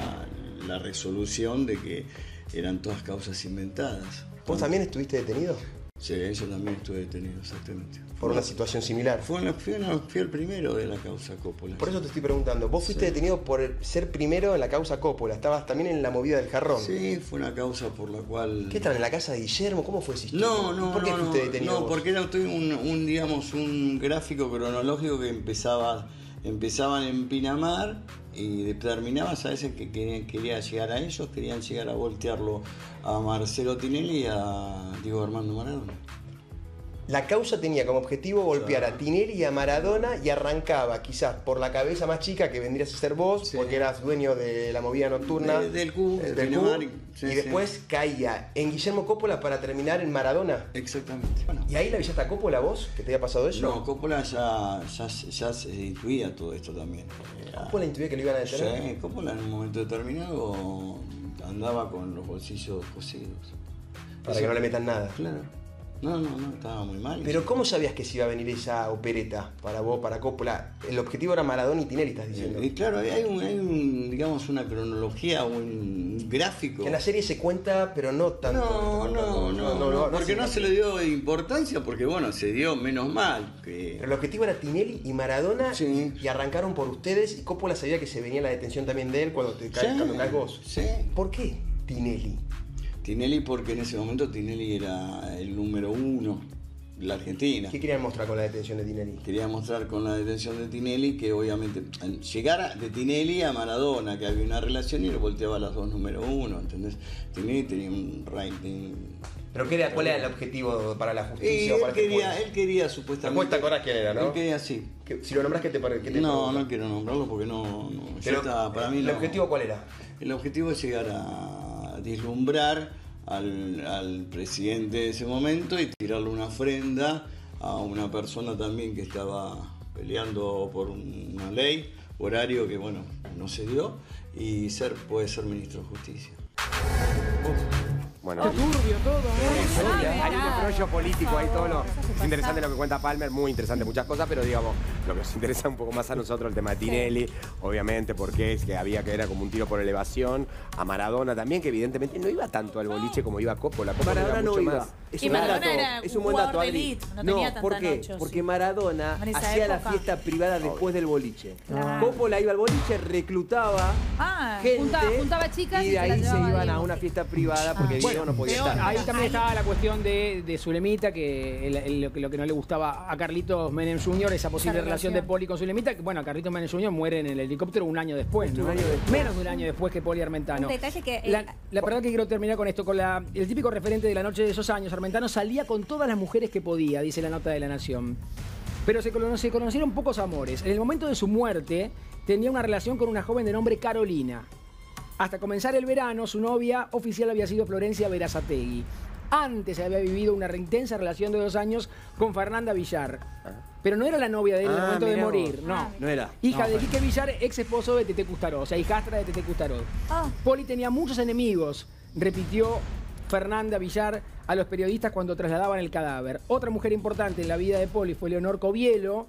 la resolución de que eran todas causas inventadas. ¿Vos también estuviste detenido? Sí, yo también estuve detenido, exactamente. ¿Por una situación similar? Fue una, fui, una, fui el primero de la causa Coppola. Por eso te estoy preguntando, vos fuiste sí. detenido por ser primero en la causa Coppola, estabas también en la movida del jarrón. Sí, fue una causa por la cual... ¿Qué estaban en la casa de Guillermo? ¿Cómo fue ese historia? No, no, ¿Por qué no, fuiste no, detenido no, vos? Porque era un, un, digamos, un gráfico cronológico que empezaba, empezaban en Pinamar y terminabas a veces que quería llegar a ellos, querían llegar a voltearlo a Marcelo Tinelli y a Diego Armando Maradona. La causa tenía como objetivo golpear claro. a Tinelli y a Maradona y arrancaba quizás por la cabeza más chica que vendrías a ser vos, sí. porque eras dueño de la movida nocturna de, del Q, del del Q sí, y después sí. caía en Guillermo Coppola para terminar en Maradona. Exactamente. Bueno. ¿Y ahí la villaste a Coppola vos? ¿Qué te había pasado eso? No, Coppola ya, ya, ya se intuía todo esto también. ¿Coppola intuía que lo iban a detener? Sí, Coppola en un momento determinado andaba con los bolsillos cosidos. Para eso, que no le metan nada. Claro. No, no, no, estaba muy mal. Pero ¿cómo sabías que se iba a venir esa opereta para vos, para Coppola? El objetivo era Maradona y Tinelli, estás diciendo. Y claro, hay, un, hay un, digamos, una cronología, un gráfico. Que en la serie se cuenta, pero no tanto. No, no, no, no, no, no, no porque no se le dio importancia, porque bueno, se dio menos mal. Que... Pero el objetivo era Tinelli y Maradona sí. y arrancaron por ustedes y Coppola sabía que se venía la detención también de él cuando te caes, sí, cuando caes vos. Sí. ¿Por qué Tinelli? Tinelli porque en ese momento Tinelli era el número uno de la Argentina. ¿Qué querían mostrar con la detención de Tinelli? Querían mostrar con la detención de Tinelli que obviamente llegara de Tinelli a Maradona, que había una relación y lo volteaba a las dos número uno, ¿entendés? Tinelli tenía un rating... ¿Pero qué era, cuál era el objetivo para la justicia? Él, o para quería, él quería supuestamente... ¿Te acuerdas quién era, no? Él quería, sí. Si lo nombrás, ¿qué te parece? No, no quiero nombrarlo porque no... no Pero, estaba, para mí ¿el no, objetivo cuál era? El objetivo es llegar a... deslumbrar al, al presidente de ese momento y tirarle una ofrenda a una persona también que estaba peleando por un, una ley, horario que bueno, no se dio, y ser puede ser ministro de Justicia. Bueno, turbio todo, ¿eh? Hay un rollo político ahí, todo lo interesante lo que cuenta Palmer, muy interesante muchas cosas, pero digamos, lo que nos interesa un poco más a nosotros, el tema de Tinelli, obviamente, porque es que había que era como un tiro por elevación, a Maradona también, que evidentemente no iba tanto al boliche como iba a Coppola. Coppola Maradona no iba. Es y un Maradona buen dato, era es un buen dato, Adri. No, no tenía tanta ¿por qué? Noche, porque sí. Maradona hacía la fiesta privada después del boliche. Ah. Coppola iba al boliche, reclutaba ah, gente juntaba, juntaba chicas y de ahí se, se iban a una fiesta privada porque ah. bueno, no podía estar. Ahí también estaba la cuestión de, de Zulemita, que el, el, lo, que, lo que no le gustaba a Carlitos Menem junior, esa posible relación de Poli con Zulemita, que bueno, Carlitos Menem junior muere en el helicóptero un año después, ¿no? Un año después. Menos de un año después que Poli Armentano. Un detalle que el... la, la verdad que quiero terminar con esto, con la, el típico referente de la noche de esos años. Armentano salía con todas las mujeres que podía, dice la nota de La Nación. Pero se, cono se conocieron pocos amores. En el momento de su muerte, tenía una relación con una joven de nombre Carolina. Hasta comenzar el verano, su novia oficial había sido Florencia Berazategui. Antes había vivido una intensa relación de dos años con Fernanda Villar. Pero no era la novia de él en ah, el momento de morir, vos. no. No era. Hija no, de Quique Villar, ex esposo de Tete Custaró, o sea, hijastra de Tete Custaró. Oh. Poli tenía muchos enemigos, repitió Fernanda Villar a los periodistas cuando trasladaban el cadáver. Otra mujer importante en la vida de Poli fue Leonor Covielo,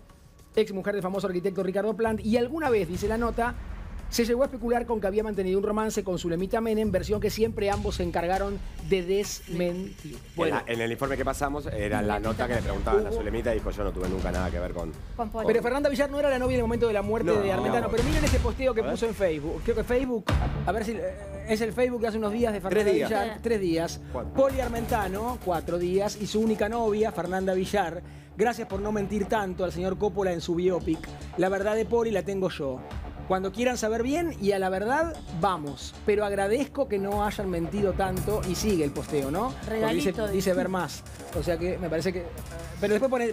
ex mujer del famoso arquitecto Ricardo Plant, y alguna vez, dice la nota, se llegó a especular con que había mantenido un romance con Zulemita Menem, versión que siempre ambos se encargaron de desmentir. Bueno, en, en el informe que pasamos era la nota que le preguntaban a Zulemita y dijo, yo no tuve nunca nada que ver con... con, con... Pero Fernanda Villar no era la novia en el momento de la muerte no, de Armentano. No, pero miren ese posteo que puso en Facebook. Creo que Facebook, a ver si... Es el Facebook de hace unos días de Fernanda días. Villar. Tres días. ¿Cuánto? Poli Armentano, cuatro días. Y su única novia, Fernanda Villar. Gracias por no mentir tanto al señor Coppola en su biopic. La verdad de Poli la tengo yo. Cuando quieran saber bien y a la verdad, vamos. Pero agradezco que no hayan mentido tanto. Y sigue el posteo, ¿no? Dice, dice ver más. O sea que me parece que... Pero después pone,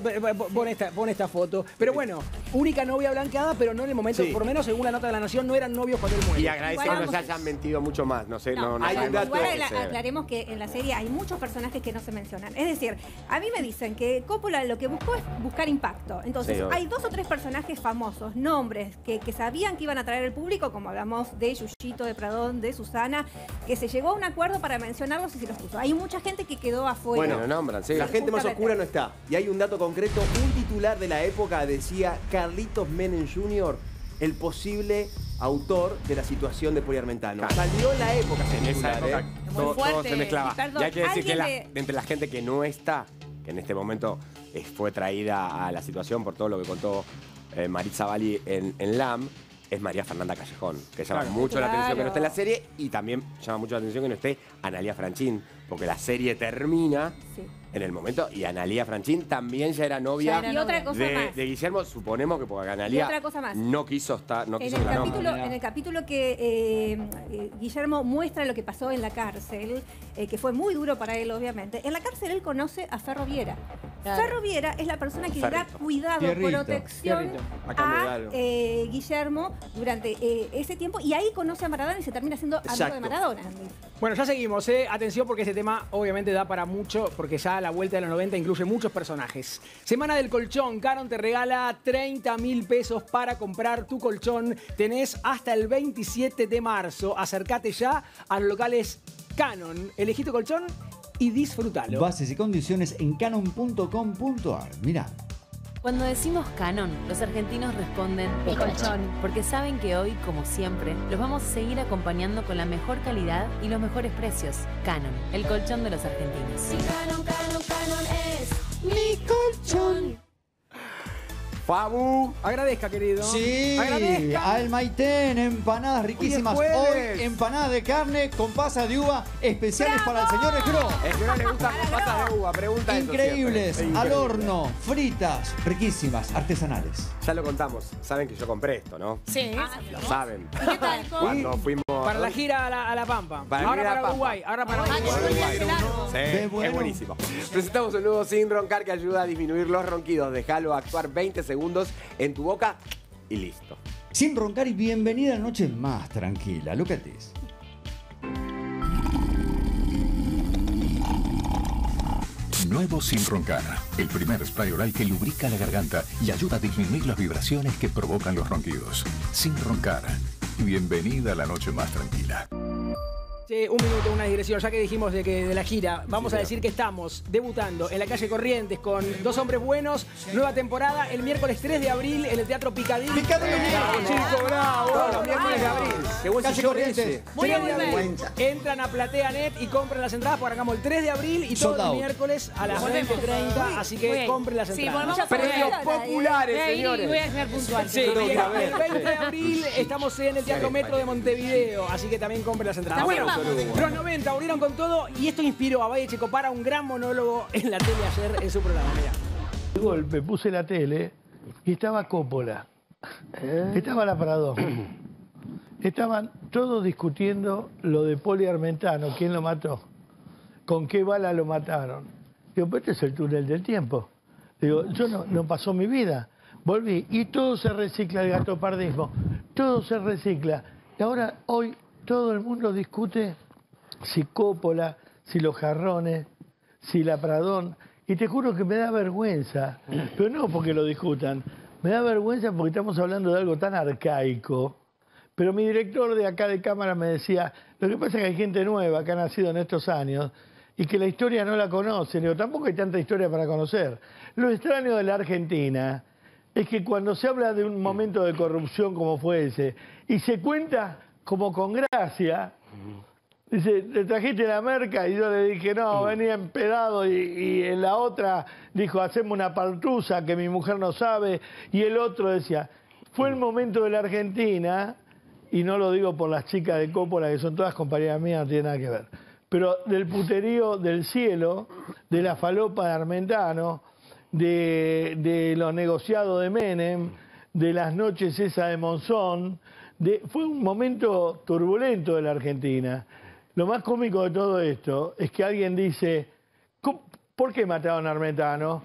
pone, esta, pone esta foto. Pero bueno, única novia blanqueada, pero no en el momento. Sí. Por menos, según la nota de La Nación, no eran novios cuando él muere. Y agradezco que nos hayan mentido mucho más. No sé, no, no, no hay igual, igual la, aclaremos que en la serie hay muchos personajes que no se mencionan. Es decir, a mí me dicen que Coppola lo que buscó es buscar impacto. Entonces, sí, hay dos o tres personajes famosos, nombres, que, que sabían que iban a traer el público, como hablamos de Yuyito, de Pradón, de Susana, que se llegó a un acuerdo para mencionarlos y se los puso. Hay mucha gente que quedó afuera. Bueno, lo nombran, sí. La gente justamente más oscura no está. Y hay un dato concreto, un titular de la época decía Carlitos Menem junior, el posible autor de la situación de Poli Armentano. Claro. Salió en la época. En esa época ¿eh? todo, todo se mezclaba. Ricardo, y hay que decir que la, de... entre la gente que no está, que en este momento fue traída a la situación por todo lo que contó eh, Maritza Valli en, en L A M, es María Fernanda Callejón, que llama claro. mucho claro. la atención que no esté en la serie y también llama mucho la atención que no esté Analía Franchín, porque la serie termina sí. en el momento y Analía Franchín también ya era novia ya era y otra cosa de, más. de Guillermo, suponemos que porque Analía no quiso estar... No quiso en, el capítulo, en el capítulo que eh, Guillermo muestra lo que pasó en la cárcel, eh, que fue muy duro para él, obviamente. En la cárcel él conoce a Ferroviera. Claro. Ferroviera es la persona que Ferrito. le da cuidado, Fierrito, protección Fierrito. a eh, Guillermo durante eh, ese tiempo y ahí conoce a Maradona y se termina siendo Exacto. amigo de Maradona. Bueno, ya seguimos, ¿eh? Atención porque este tema obviamente da para mucho porque ya la vuelta de los noventa incluye muchos personajes. Semana del colchón, Caron te regala treinta mil pesos para comprar tu colchón. Tenés hasta el veintisiete de marzo. Acercate ya a los locales Canon. Elegí tu colchón y disfrútalo. Bases y condiciones en canon punto com punto ar. Mirá. Cuando decimos Canon, los argentinos responden mi colchón, porque saben que hoy, como siempre, los vamos a seguir acompañando con la mejor calidad y los mejores precios. Canon, el colchón de los argentinos. Mi Canon, Canon, Canon es mi colchón. Fabu, agradezca, querido. Sí, agradezca. Al Maitén, empanadas riquísimas. Hoy, hoy empanadas de carne con pasas de uva especiales ¡Bravo! Para el señor Esgro. Esgro le gustan con pasas de uva, pregunta Increíbles, eso al horno, fritas, riquísimas, artesanales. Ya lo contamos, saben que yo compré esto, ¿no? Sí. Ah, lo saben. ¿Qué tal? Cuando fuimos... Para la gira a la, a la Pampa. Para ahora para Pampa. Uruguay, ahora para Uruguay. Uruguay. Sí, es bueno. buenísimo. Presentamos un nuevo Sin Roncar que ayuda a disminuir los ronquidos. Déjalo actuar veinte segundos. Segundos en tu boca y listo. Sin roncar y bienvenida a noche más tranquila. Look at this. Nuevo Sin Roncar, el primer spray oral que lubrica la garganta y ayuda a disminuir las vibraciones que provocan los ronquidos. Sin Roncar, bienvenida a la noche más tranquila. Sí, un minuto, una digresión, ya que dijimos de que de la gira, vamos sí, a decir que estamos debutando en la calle Corrientes con Dos Hombres Buenos, nueva temporada, el miércoles tres de abril en el Teatro Picadilly. ¡Picadilly! ¡Bravo, chico, bravo! Todos los miércoles de abril. ¡Qué buen calle Corrientes! Voy a volver. Entran a Plateanet y compren las entradas, porque arrancamos el tres de abril y todos los miércoles a las veinte treinta, así que compren las entradas. Premios populares, señores. Voy a ser puntual. Sí, el veinte de abril estamos en el Teatro Metro de Montevideo, así que también compren las entradas. Los noventa abrieron con todo y esto inspiró a Baby Etchecopar a un gran monólogo en la tele ayer en su programa. Mirá. Me puse la tele y estaba Coppola, ¿Eh? estaba la Prado, estaban todos discutiendo lo de Poli Armentano, quién lo mató, con qué bala lo mataron. Digo, pues este es el túnel del tiempo. Digo, yo no, no pasó mi vida. Volví y todo se recicla, el gatopardismo, todo se recicla. Y ahora, hoy, todo el mundo discute si Coppola, si los Jarrones, si la Pradón. Y te juro que me da vergüenza, pero no porque lo discutan. Me da vergüenza porque estamos hablando de algo tan arcaico. Pero mi director de acá de cámara me decía, lo que pasa es que hay gente nueva que ha nacido en estos años y que la historia no la conoce. Digo, tampoco hay tanta historia para conocer. Lo extraño de la Argentina es que cuando se habla de un momento de corrupción como fue ese y se cuenta como con gracia, dice, le trajiste la merca, y yo le dije, no, venía empedado, y, y en la otra dijo, hacemos una partusa que mi mujer no sabe, y el otro decía, fue el momento de la Argentina, y no lo digo por las chicas de Coppola, que son todas compañeras mías, no tiene nada que ver, pero del puterío del cielo, de la falopa de Armentano, de, de los negociados de Menem, de las noches esa de Monzón. De, fue un momento turbulento de la Argentina. Lo más cómico de todo esto es que alguien dice, ¿por qué mataron a Armentano?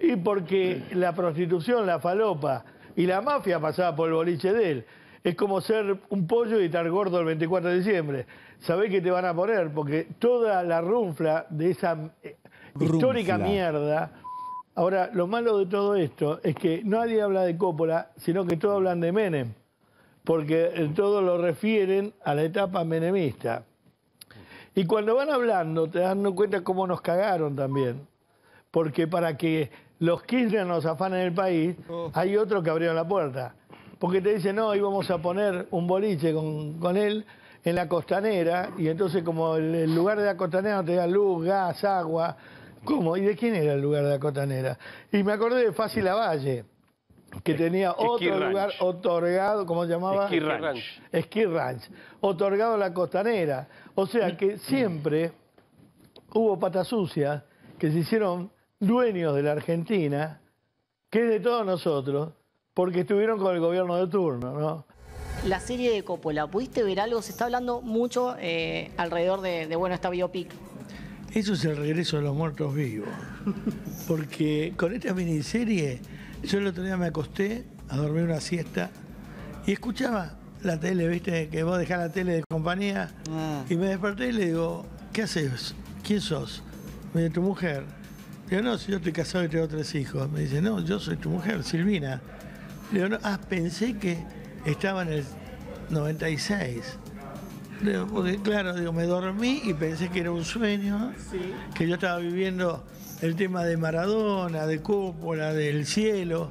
Y porque la prostitución, la falopa y la mafia pasaba por el boliche de él. Es como ser un pollo y estar gordo el veinticuatro de diciembre. Sabés que te van a poner, porque toda la runfla de esa runfla. histórica mierda... Ahora, lo malo de todo esto es que nadie habla de Coppola, sino que todos hablan de Menem, porque todos lo refieren a la etapa menemista. Y cuando van hablando, te dan cuenta cómo nos cagaron también. Porque para que los Kirchner nos afanen el país, hay otros que abrieron la puerta. Porque te dicen, no, íbamos a poner un boliche con, con él en la costanera, y entonces como el, el lugar de la costanera no te da luz, gas, agua... ¿Cómo? ¿Y de quién era el lugar de la costanera? Y me acordé de Fácil Lavalle, que tenía otro lugar otorgado, ¿cómo se llamaba? Esquí Ranch. Esquí Ranch, otorgado a la costanera. O sea que siempre hubo patas sucias que se hicieron dueños de la Argentina, que es de todos nosotros, porque estuvieron con el gobierno de turno, ¿no? La serie de Coppola, ¿pudiste ver algo? Se está hablando mucho eh, alrededor de, de, bueno, esta biopic. Eso es el regreso de los muertos vivos, porque con esta miniserie yo el otro día me acosté a dormir una siesta y escuchaba la tele, viste, que vos dejás la tele de compañía, ah. y me desperté y le digo, ¿qué haces? ¿Quién sos? Me dice, tu mujer. Le digo, no, si yo estoy casado y tengo tres hijos. Me dice, no, yo soy tu mujer, Silvina. Le digo, no, ah, pensé que estaba en el noventa y seis. Porque claro, digo, me dormí y pensé que era un sueño, sí. que yo estaba viviendo el tema de Maradona, de Coppola, del cielo.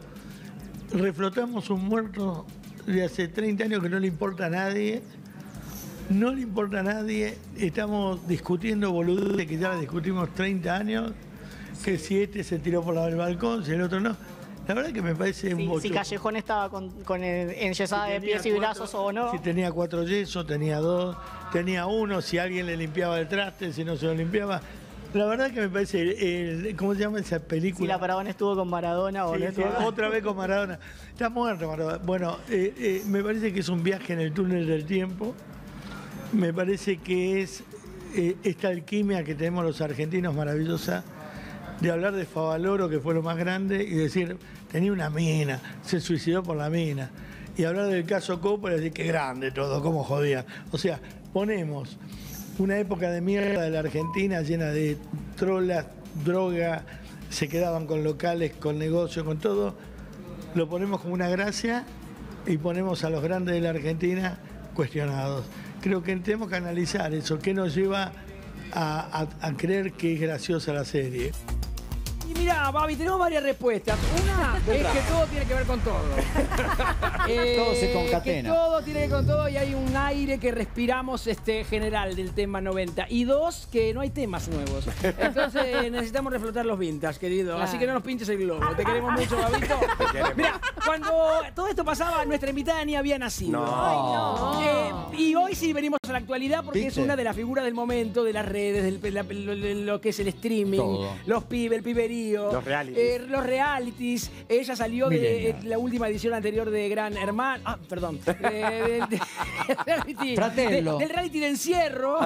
Reflotamos un muerto de hace treinta años que no le importa a nadie, no le importa a nadie, estamos discutiendo boludeces que ya discutimos treinta años, que si este se tiró por el balcón, si el otro no. La verdad que me parece sí, mucho. Si Callejón estaba con, con el enyesada si de pies y brazos o no. Si tenía cuatro yesos, tenía dos, tenía uno, si alguien le limpiaba el traste, si no se lo limpiaba. La verdad que me parece, el, el, ¿cómo se llama esa película? Si la Maradona estuvo con Maradona o sí, no estuvo... Otra vez con Maradona. Está muerto Maradona. Bueno, eh, eh, me parece que es un viaje en el túnel del tiempo. Me parece que es eh, esta alquimia que tenemos los argentinos maravillosa, de hablar de Favaloro, que fue lo más grande, y decir, tenía una mina, se suicidó por la mina. Y hablar del caso Coppola y decir, qué grande todo, cómo jodía. O sea, ponemos una época de mierda de la Argentina llena de trolas, droga, se quedaban con locales, con negocios, con todo. Lo ponemos como una gracia y ponemos a los grandes de la Argentina cuestionados. creo que tenemos que analizar eso, qué nos lleva a, a, a creer que es graciosa la serie. Y mirá, Babi, tenemos varias respuestas. Una es que todo tiene que ver con todo. eh, todo se concatena. Que todo tiene que ver con todo y hay un aire que respiramos este, general del tema noventa. Y dos, que no hay temas nuevos. Entonces necesitamos reflotar los vintage, querido. Claro. Así que no nos pinches el globo. Te queremos mucho, Babito. Mirá, cuando todo esto pasaba, nuestra invitada ni había nacido. No. Ay, no. Eh, y hoy sí venimos a la actualidad porque ¿viste? Es una de las figuras del momento, de las redes, del, la, lo, lo que es el streaming, todo. Los pibes, el piberío. Los realities. Eh, los realities. Ella salió de eh, la última edición anterior de Gran Hermano. Ah, perdón. Eh, de, de, de, de, de, del reality de encierro.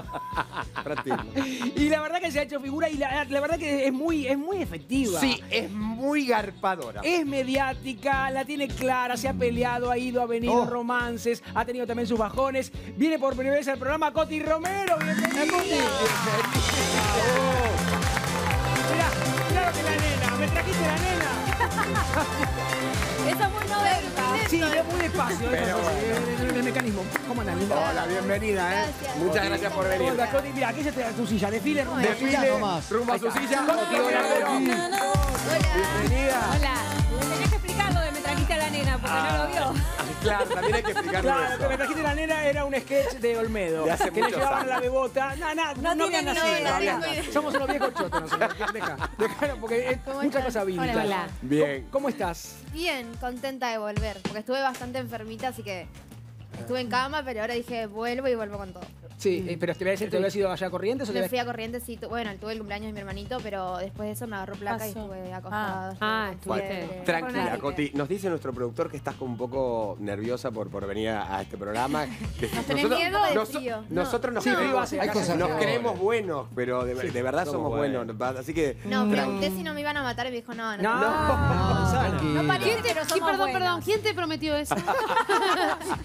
Y la verdad que se ha hecho figura y la, la verdad que es muy, es muy efectiva. Sí, es muy garpadora. Es mediática, la tiene clara, se ha peleado, ha ido, ha venido, oh. romances, ha tenido también sus bajones. Viene por primera vez al programa Coty Romero. Bienvenida, Coty. Bienvenida. Claro que la nena, me trajiste la nena. Esa es muy novedad. Sí, es muy despacio. Pero... el, el mecanismo. ¿Cómo andas? Hola, bienvenida, gracias. ¿Eh? Muchas gracias por venir. Hola, Coty, mira, aquí se te da tu silla. Desfile, rumba a su silla. Rumba a su silla. Hola, bienvenida. Hola. Tenés que explicar lo de me trajiste a la nena, porque ah. no lo vio. Claro, también hay que explicarlo. Claro, lo que me trajiste la nena era un sketch de Olmedo. Hace que le llevaban años. La bebota. No, no, no, no habían nacido. No, no, no, no. Somos unos viejos chotos nosotros. Deja, deja, porque es mucha cosa vintage. Hola, hola. Bien. ¿Cómo, ¿Cómo estás? Bien, contenta de volver, porque estuve bastante enfermita, así que estuve en cama, pero ahora dije vuelvo y vuelvo con todo. Sí, eh, pero te voy a decir, ¿te habías ido allá a Corrientes? Me fui a Corrientes, sí. Bueno, tuve el cumpleaños de mi hermanito, pero después de eso me agarró placa. Pasó. Y estuve acostada. Ah, estuve... Bueno, tranquila, Coty. Nos dice nuestro productor que estás un poco nerviosa por, por venir a, a este programa. ¿Nos tenés miedo? Nos, nos, nosotros nos, sí, creemos, hay cosas nos creemos buenos, pero de, sí, de verdad somos, somos buenos. buenos. Así que... No, pero usted si no me iban a matar, me dijo, no, no. No, no, no, no parece, pero somos sí, perdón, buenos. Perdón, ¿quién te prometió eso?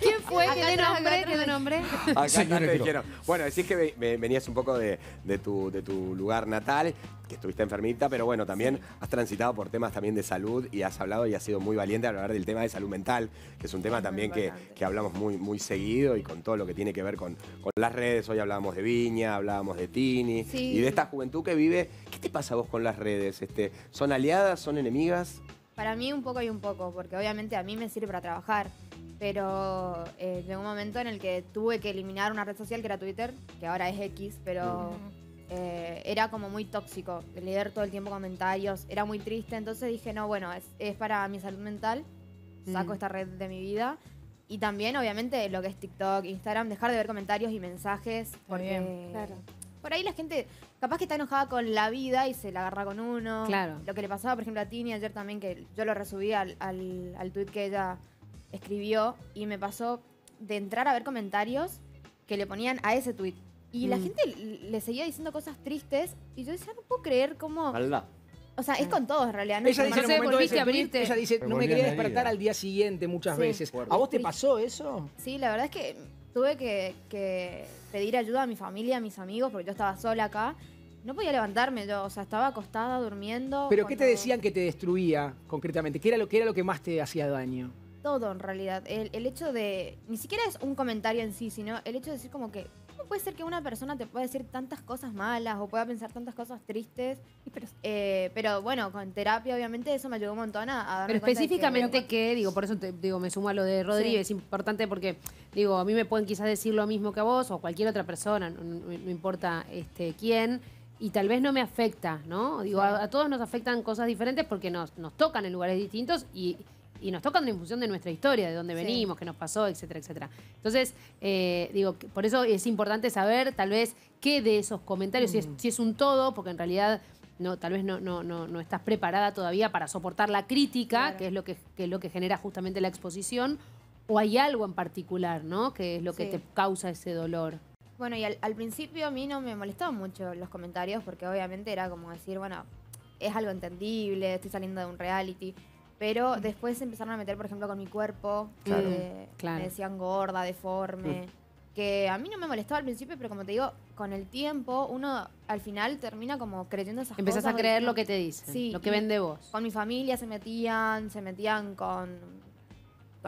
¿Quién fue? ¿Qué de nombre? ¿Qué de nombre? Acá te dijeron. Bueno, decís que venías un poco de, de, tu, de tu lugar natal, que estuviste enfermita, pero bueno, también has transitado por temas también de salud y has hablado y has sido muy valiente al hablar del tema de salud mental, que es un tema también que, que hablamos muy, muy seguido y con todo lo que tiene que ver con, con las redes. Hoy hablábamos de Vigna, hablábamos de Tini, sí, y de esta juventud que vive. ¿Qué te pasa a vos con las redes? Este, ¿Son aliadas? ¿Son enemigas? Para mí un poco y un poco, porque obviamente a mí me sirve para trabajar. Pero eh, llegó un momento en el que tuve que eliminar una red social que era Twitter, que ahora es X, pero eh, era como muy tóxico, leer todo el tiempo comentarios, era muy triste, entonces dije, no, bueno, es, es para mi salud mental, saco mm. esta red de mi vida. Y también, obviamente, lo que es TikTok, Instagram, dejar de ver comentarios y mensajes, porque bien, claro, por ahí la gente capaz que está enojada con la vida y se la agarra con uno. Claro. Lo que le pasaba, por ejemplo, a Tini ayer también, que yo lo resubí al, al, al tweet que ella... escribió y me pasó de entrar a ver comentarios que le ponían a ese tweet y mm. la gente le seguía diciendo cosas tristes y yo decía, no puedo creer cómo... Alá. O sea, es con todos en realidad. No, ella dice, no, no volviste a abrirte. Ella dice, no me quería despertar al día siguiente muchas sí. veces. ¿A vos te pasó eso? Sí, la verdad es que tuve que, que pedir ayuda a mi familia, a mis amigos, porque yo estaba sola acá. No podía levantarme, yo, o sea, estaba acostada, durmiendo. ¿Pero cuando... qué te decían que te destruía concretamente? ¿Qué era lo, qué era lo que más te hacía daño? Todo, en realidad. El, el hecho de... Ni siquiera es un comentario en sí, sino el hecho de decir como que... ¿Cómo puede ser que una persona te pueda decir tantas cosas malas o pueda pensar tantas cosas tristes? Pero, eh, pero bueno, con terapia, obviamente, eso me ayudó un montón a, a darme pero cuenta específicamente que, que... Digo, por eso te, digo, me sumo a lo de Rodrigo. Sí. Es importante porque, digo, a mí me pueden quizás decir lo mismo que a vos o cualquier otra persona, no, no importa este, quién... Y tal vez no me afecta, ¿no? Digo, sí, a, a todos nos afectan cosas diferentes porque nos, nos tocan en lugares distintos y... Y nos tocan en función de nuestra historia, de dónde sí. venimos, qué nos pasó, etcétera, etcétera. Entonces, eh, digo, por eso es importante saber tal vez qué de esos comentarios, mm. si, es, si es un todo, porque en realidad no, tal vez no, no, no, no estás preparada todavía para soportar la crítica, claro, que es lo que, que es lo que genera justamente la exposición, o hay algo en particular, ¿no? Que es lo que sí. te causa ese dolor. Bueno, y al, al principio a mí no me molestaban mucho los comentarios, porque obviamente era como decir, bueno, es algo entendible, estoy saliendo de un reality... Pero después se empezaron a meter, por ejemplo, con mi cuerpo. Claro, eh, claro. Me decían gorda, deforme. Mm. Que a mí no me molestaba al principio, pero como te digo, con el tiempo, uno al final termina como creyendo esas Empezás cosas. Empezás a creer lo que te dicen, sí, lo que vende vos. Con mi familia se metían, se metían con...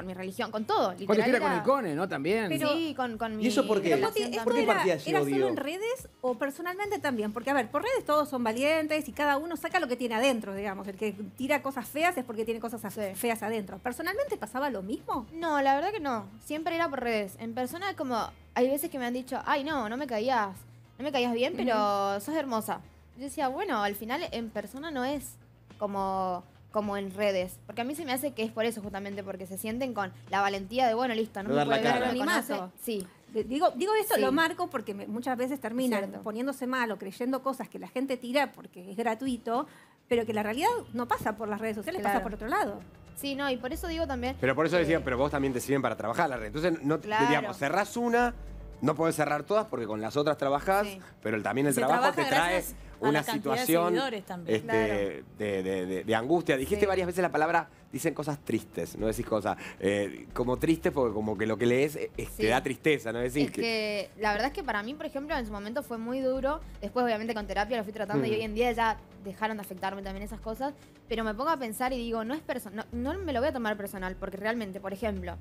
con mi religión, con todo. Literal, con la historia, era... con el CONE, ¿no? También. Pero, sí, con, con mi... ¿Y eso por qué? Pero, ¿Por, ¿Por qué partía así, ¿Era, era solo en redes o personalmente también? Porque, a ver, por redes todos son valientes y cada uno saca lo que tiene adentro, digamos. El que tira cosas feas es porque tiene cosas sí. feas adentro. ¿Personalmente pasaba lo mismo? No, la verdad que no. Siempre era por redes. En persona, como... Hay veces que me han dicho, ay, no, no me caías. No me caías bien, pero uh-huh. sos hermosa. Yo decía, bueno, al final en persona no es como... como en redes, porque a mí se me hace que es por eso justamente, porque se sienten con la valentía de, bueno, listo, no me puede ver anonimato. Sí. Digo, digo esto, sí. lo marco porque me, muchas veces terminan Cierto. poniéndose mal o creyendo cosas que la gente tira porque es gratuito, pero que la realidad no pasa por las redes sociales, claro. pasa por otro lado. Sí, no, y por eso digo también... Pero por eso eh, decía, pero vos también te sirven para trabajar la red. Entonces, no, claro. digamos, cerrás una, no podés cerrar todas porque con las otras trabajás, sí. pero también el se trabajo te trae... una situación de, este, claro. de, de, de, de angustia. Dijiste sí. varias veces la palabra, dicen cosas tristes, no decís cosas eh, como tristes porque como que lo que lees es, sí. te da tristeza, no decís es que... que... La verdad es que para mí, por ejemplo, en su momento fue muy duro, después obviamente con terapia lo fui tratando mm. y hoy en día ya dejaron de afectarme también esas cosas, pero me pongo a pensar y digo, no es personal, no, no me lo voy a tomar personal porque realmente, por ejemplo,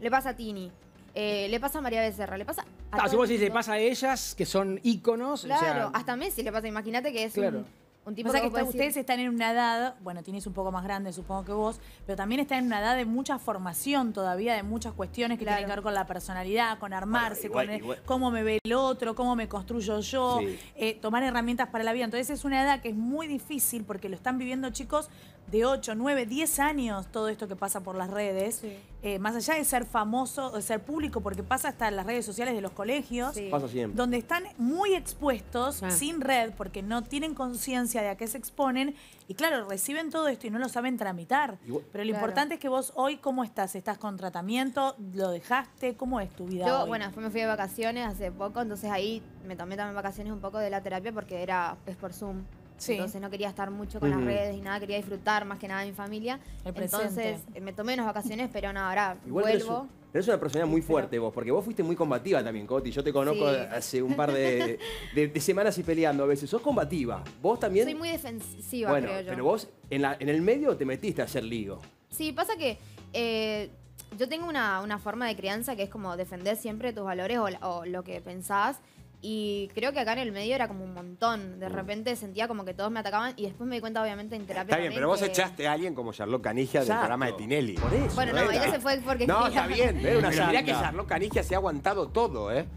le pasa a Tini, Eh, le pasa a María Becerra, le pasa a claro, si vos decís, le pasa a ellas, que son íconos. Claro, o sea... hasta Messi le pasa, imagínate que es claro. un, un tipo... O sea que, que está, ustedes decir... están en una edad, bueno, Tini es un poco más grande supongo que vos, pero también está en una edad de mucha formación todavía, de muchas cuestiones que claro. tienen que ver con la personalidad, con armarse, bueno, igual, con el, igual. cómo me ve el otro, cómo me construyo yo, sí. eh, tomar herramientas para la vida. Entonces es una edad que es muy difícil porque lo están viviendo chicos de ocho, nueve, diez años, todo esto que pasa por las redes, sí. eh, más allá de ser famoso, de ser público, porque pasa hasta en las redes sociales de los colegios, sí. pasa siempre. Donde están muy expuestos, ah. sin red, porque no tienen conciencia de a qué se exponen, y claro, reciben todo esto y no lo saben tramitar. Igual. Pero lo claro. importante es que vos hoy, ¿cómo estás? ¿Estás con tratamiento? ¿Lo dejaste? ¿Cómo es tu vida Yo, hoy? Bueno, después me fui de vacaciones hace poco, entonces ahí me tomé también vacaciones un poco de la terapia, porque era es por Zoom. Sí. Entonces no quería estar mucho con uh-huh. las redes y nada, quería disfrutar más que nada de mi familia. Entonces me tomé unas vacaciones, pero no, ahora Igual vuelvo. Pero eres una personalidad muy fuerte pero... vos, porque vos fuiste muy combativa también, Coty. Yo te conozco sí. hace un par de, de, de semanas y peleando a veces. Sos combativa. Vos también... Soy muy defensiva, bueno, creo yo. Pero vos en, la, en el medio te metiste a hacer lío. Sí, pasa que... Eh, yo tengo una, una forma de crianza que es como defender siempre tus valores o, o lo que pensás. Y creo que acá en el medio era como un montón. De repente sentía como que todos me atacaban y después me di cuenta, obviamente, en terapia. Está bien, pero vos que... echaste a alguien como Charlotte Caniggia Exacto. del programa de Tinelli. Por eso. Bueno, no, no ella se fue porque... No, quería... está bien. Era una mirá que Charlotte Caniggia se ha aguantado todo, ¿eh?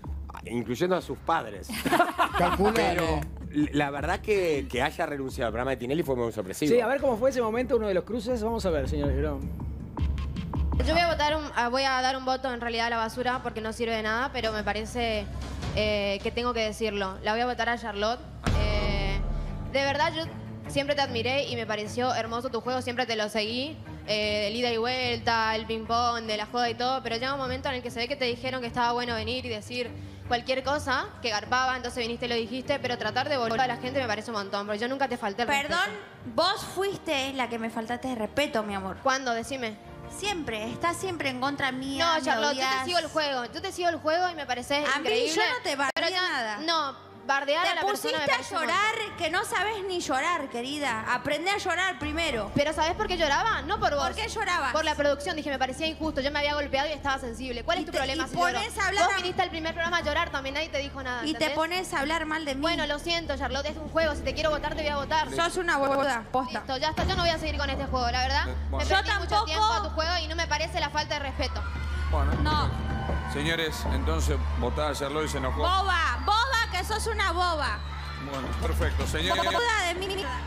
Incluyendo a sus padres. Pero la verdad que, que haya renunciado al programa de Tinelli fue muy sorpresivo. Sí, a ver cómo fue ese momento, uno de los cruces. Vamos a ver, señor Girón. Yo voy a, votar un, voy a dar un voto en realidad a la basura porque no sirve de nada, pero me parece eh, que tengo que decirlo. La voy a votar a Charlotte. Eh, de verdad, yo siempre te admiré y me pareció hermoso tu juego, siempre te lo seguí. Eh, el ida y vuelta, el ping-pong, de la joda y todo, pero llega un momento en el que se ve que te dijeron que estaba bueno venir y decir cualquier cosa, que garpaba, entonces viniste y lo dijiste, pero tratar de volver a la gente me parece un montón, porque yo nunca te falté el respeto. Perdón, vos fuiste la que me faltaste de respeto, mi amor. ¿Cuándo? Decime. Siempre, estás siempre en contra mía. No, Charlotte, yo te sigo el juego. Yo te sigo el juego y me parece a increíble. A mí yo no te bardeé nada. No, bardear a la persona me parece... Te pusiste a llorar que no sabes ni llorar, querida. Aprende a llorar primero. ¿Pero sabes por qué lloraba? No por vos. ¿Por qué llorabas? Por la producción. Dije, me parecía injusto. Yo me había golpeado y estaba sensible. ¿Cuál es tu problema, señora? Vos viniste al primer programa a llorar también. Nadie te dijo nada, ¿entendés? Y te pones a hablar mal de mí. Bueno, lo siento, Charlotte. Es un juego. Si te quiero votar, te voy a votar. Sos una boda. Posta. Listo, ya está. Yo no voy a seguir con este juego, la verdad. Bueno. Me perdí mucho tiempo a tu juego y no me parece la falta de respeto. Bueno. No. Señores, entonces, votada a Charlotte y se enojó. ¡Boba! ¡Boba! Que sos una boba. Bueno, perfecto, señores.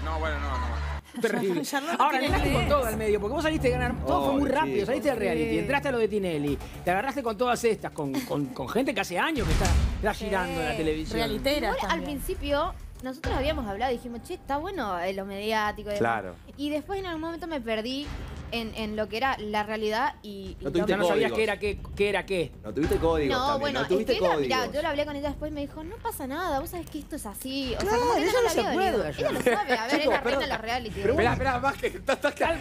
No, bueno, no, no. Terrible. Ahora, entraste con todo al medio, porque vos saliste a ganar. Todo oh, fue muy rápido, sí, saliste del reality, sí. entraste a lo de Tinelli, te agarraste con todas estas, con, con, con gente que hace años que está, está girando sí. en la televisión. Realitera. Igual, al principio, nosotros habíamos hablado y dijimos, che, está bueno eh, lo mediático. Y claro. Y después en algún momento me perdí En, en lo que era la realidad y, y no, tuviste no sabías qué era qué, qué era qué. No tuviste códigos no, también, bueno, no tuviste es que era, códigos. Mirá, yo lo hablé con ella después y me dijo, no pasa nada, vos sabés que esto es así. O claro, sea, como ella, ella no lo había venido. Ella lo sabe, a ver, ella arregla la reality. Pero esperá, esperá, más que...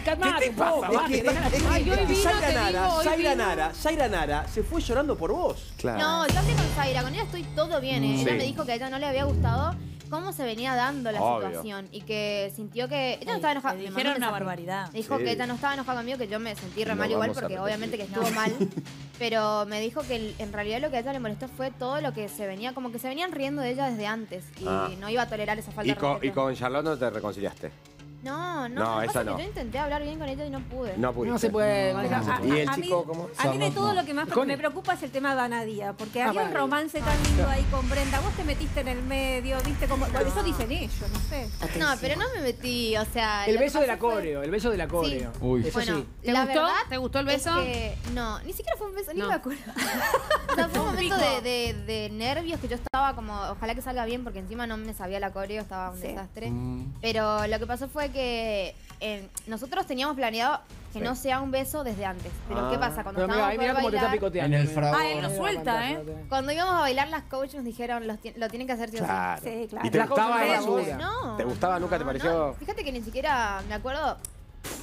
Calmate, poco. Zaira Nara, Zaira Nara se fue llorando por vos. No, yo hablé con Zaira, con ella estoy todo bien. Ella me dijo que a ella no le había gustado. cómo se venía dando la Obvio. situación y que sintió que... Ella no estaba enojada. Me dijeron una barbaridad. Me dijo sí. que ella no estaba enojada conmigo, que yo me sentí re mal no, igual porque obviamente que estuvo mal. Pero me dijo que en realidad lo que a ella le molestó fue todo lo que se venía, como que se venían riendo de ella desde antes y ah. no iba a tolerar esa falta ¿Y de con, ¿Y con Charlotte no te reconciliaste? No, no, no esa no. Yo intenté hablar bien con ella y no pude. No pude. No se puede. No, no, no, no. ¿Y el chico a mí, cómo? A mí de todo no. lo que más me preocupa es el tema de Danadía, porque ah, había un romance ah, tan lindo ahí con Brenda. Vos te metiste en el medio, viste como... No. Eso dicen ellos, no sé. No, pero no me metí, o sea... El beso de la coreo, fue... el beso de la coreo. Sí. Uy. Eso bueno, sí. ¿Te la gustó? Verdad ¿Te gustó el beso? Es que no, ni siquiera fue un beso, no. ni me acuerdo. O sea, fue un momento de, de, de nervios que yo estaba como... Ojalá que salga bien, porque encima no me sabía la coreo, estaba un desastre. Pero lo que pasó fue que eh, nosotros teníamos planeado que sí. no sea un beso desde antes. Pero ah. ¿qué pasa? Cuando estábamos ahí, mira cómo te está picoteando. En el fraude. Ah, él lo suelta, ¿eh? Cuando íbamos a bailar, las coaches nos dijeron, lo, lo tienen que hacer sí claro. o sí. Sí, claro. ¿Y te las gustaba eso? No. ¿Te gustaba? ¿Nunca no, te pareció? No. Fíjate que ni siquiera, me acuerdo,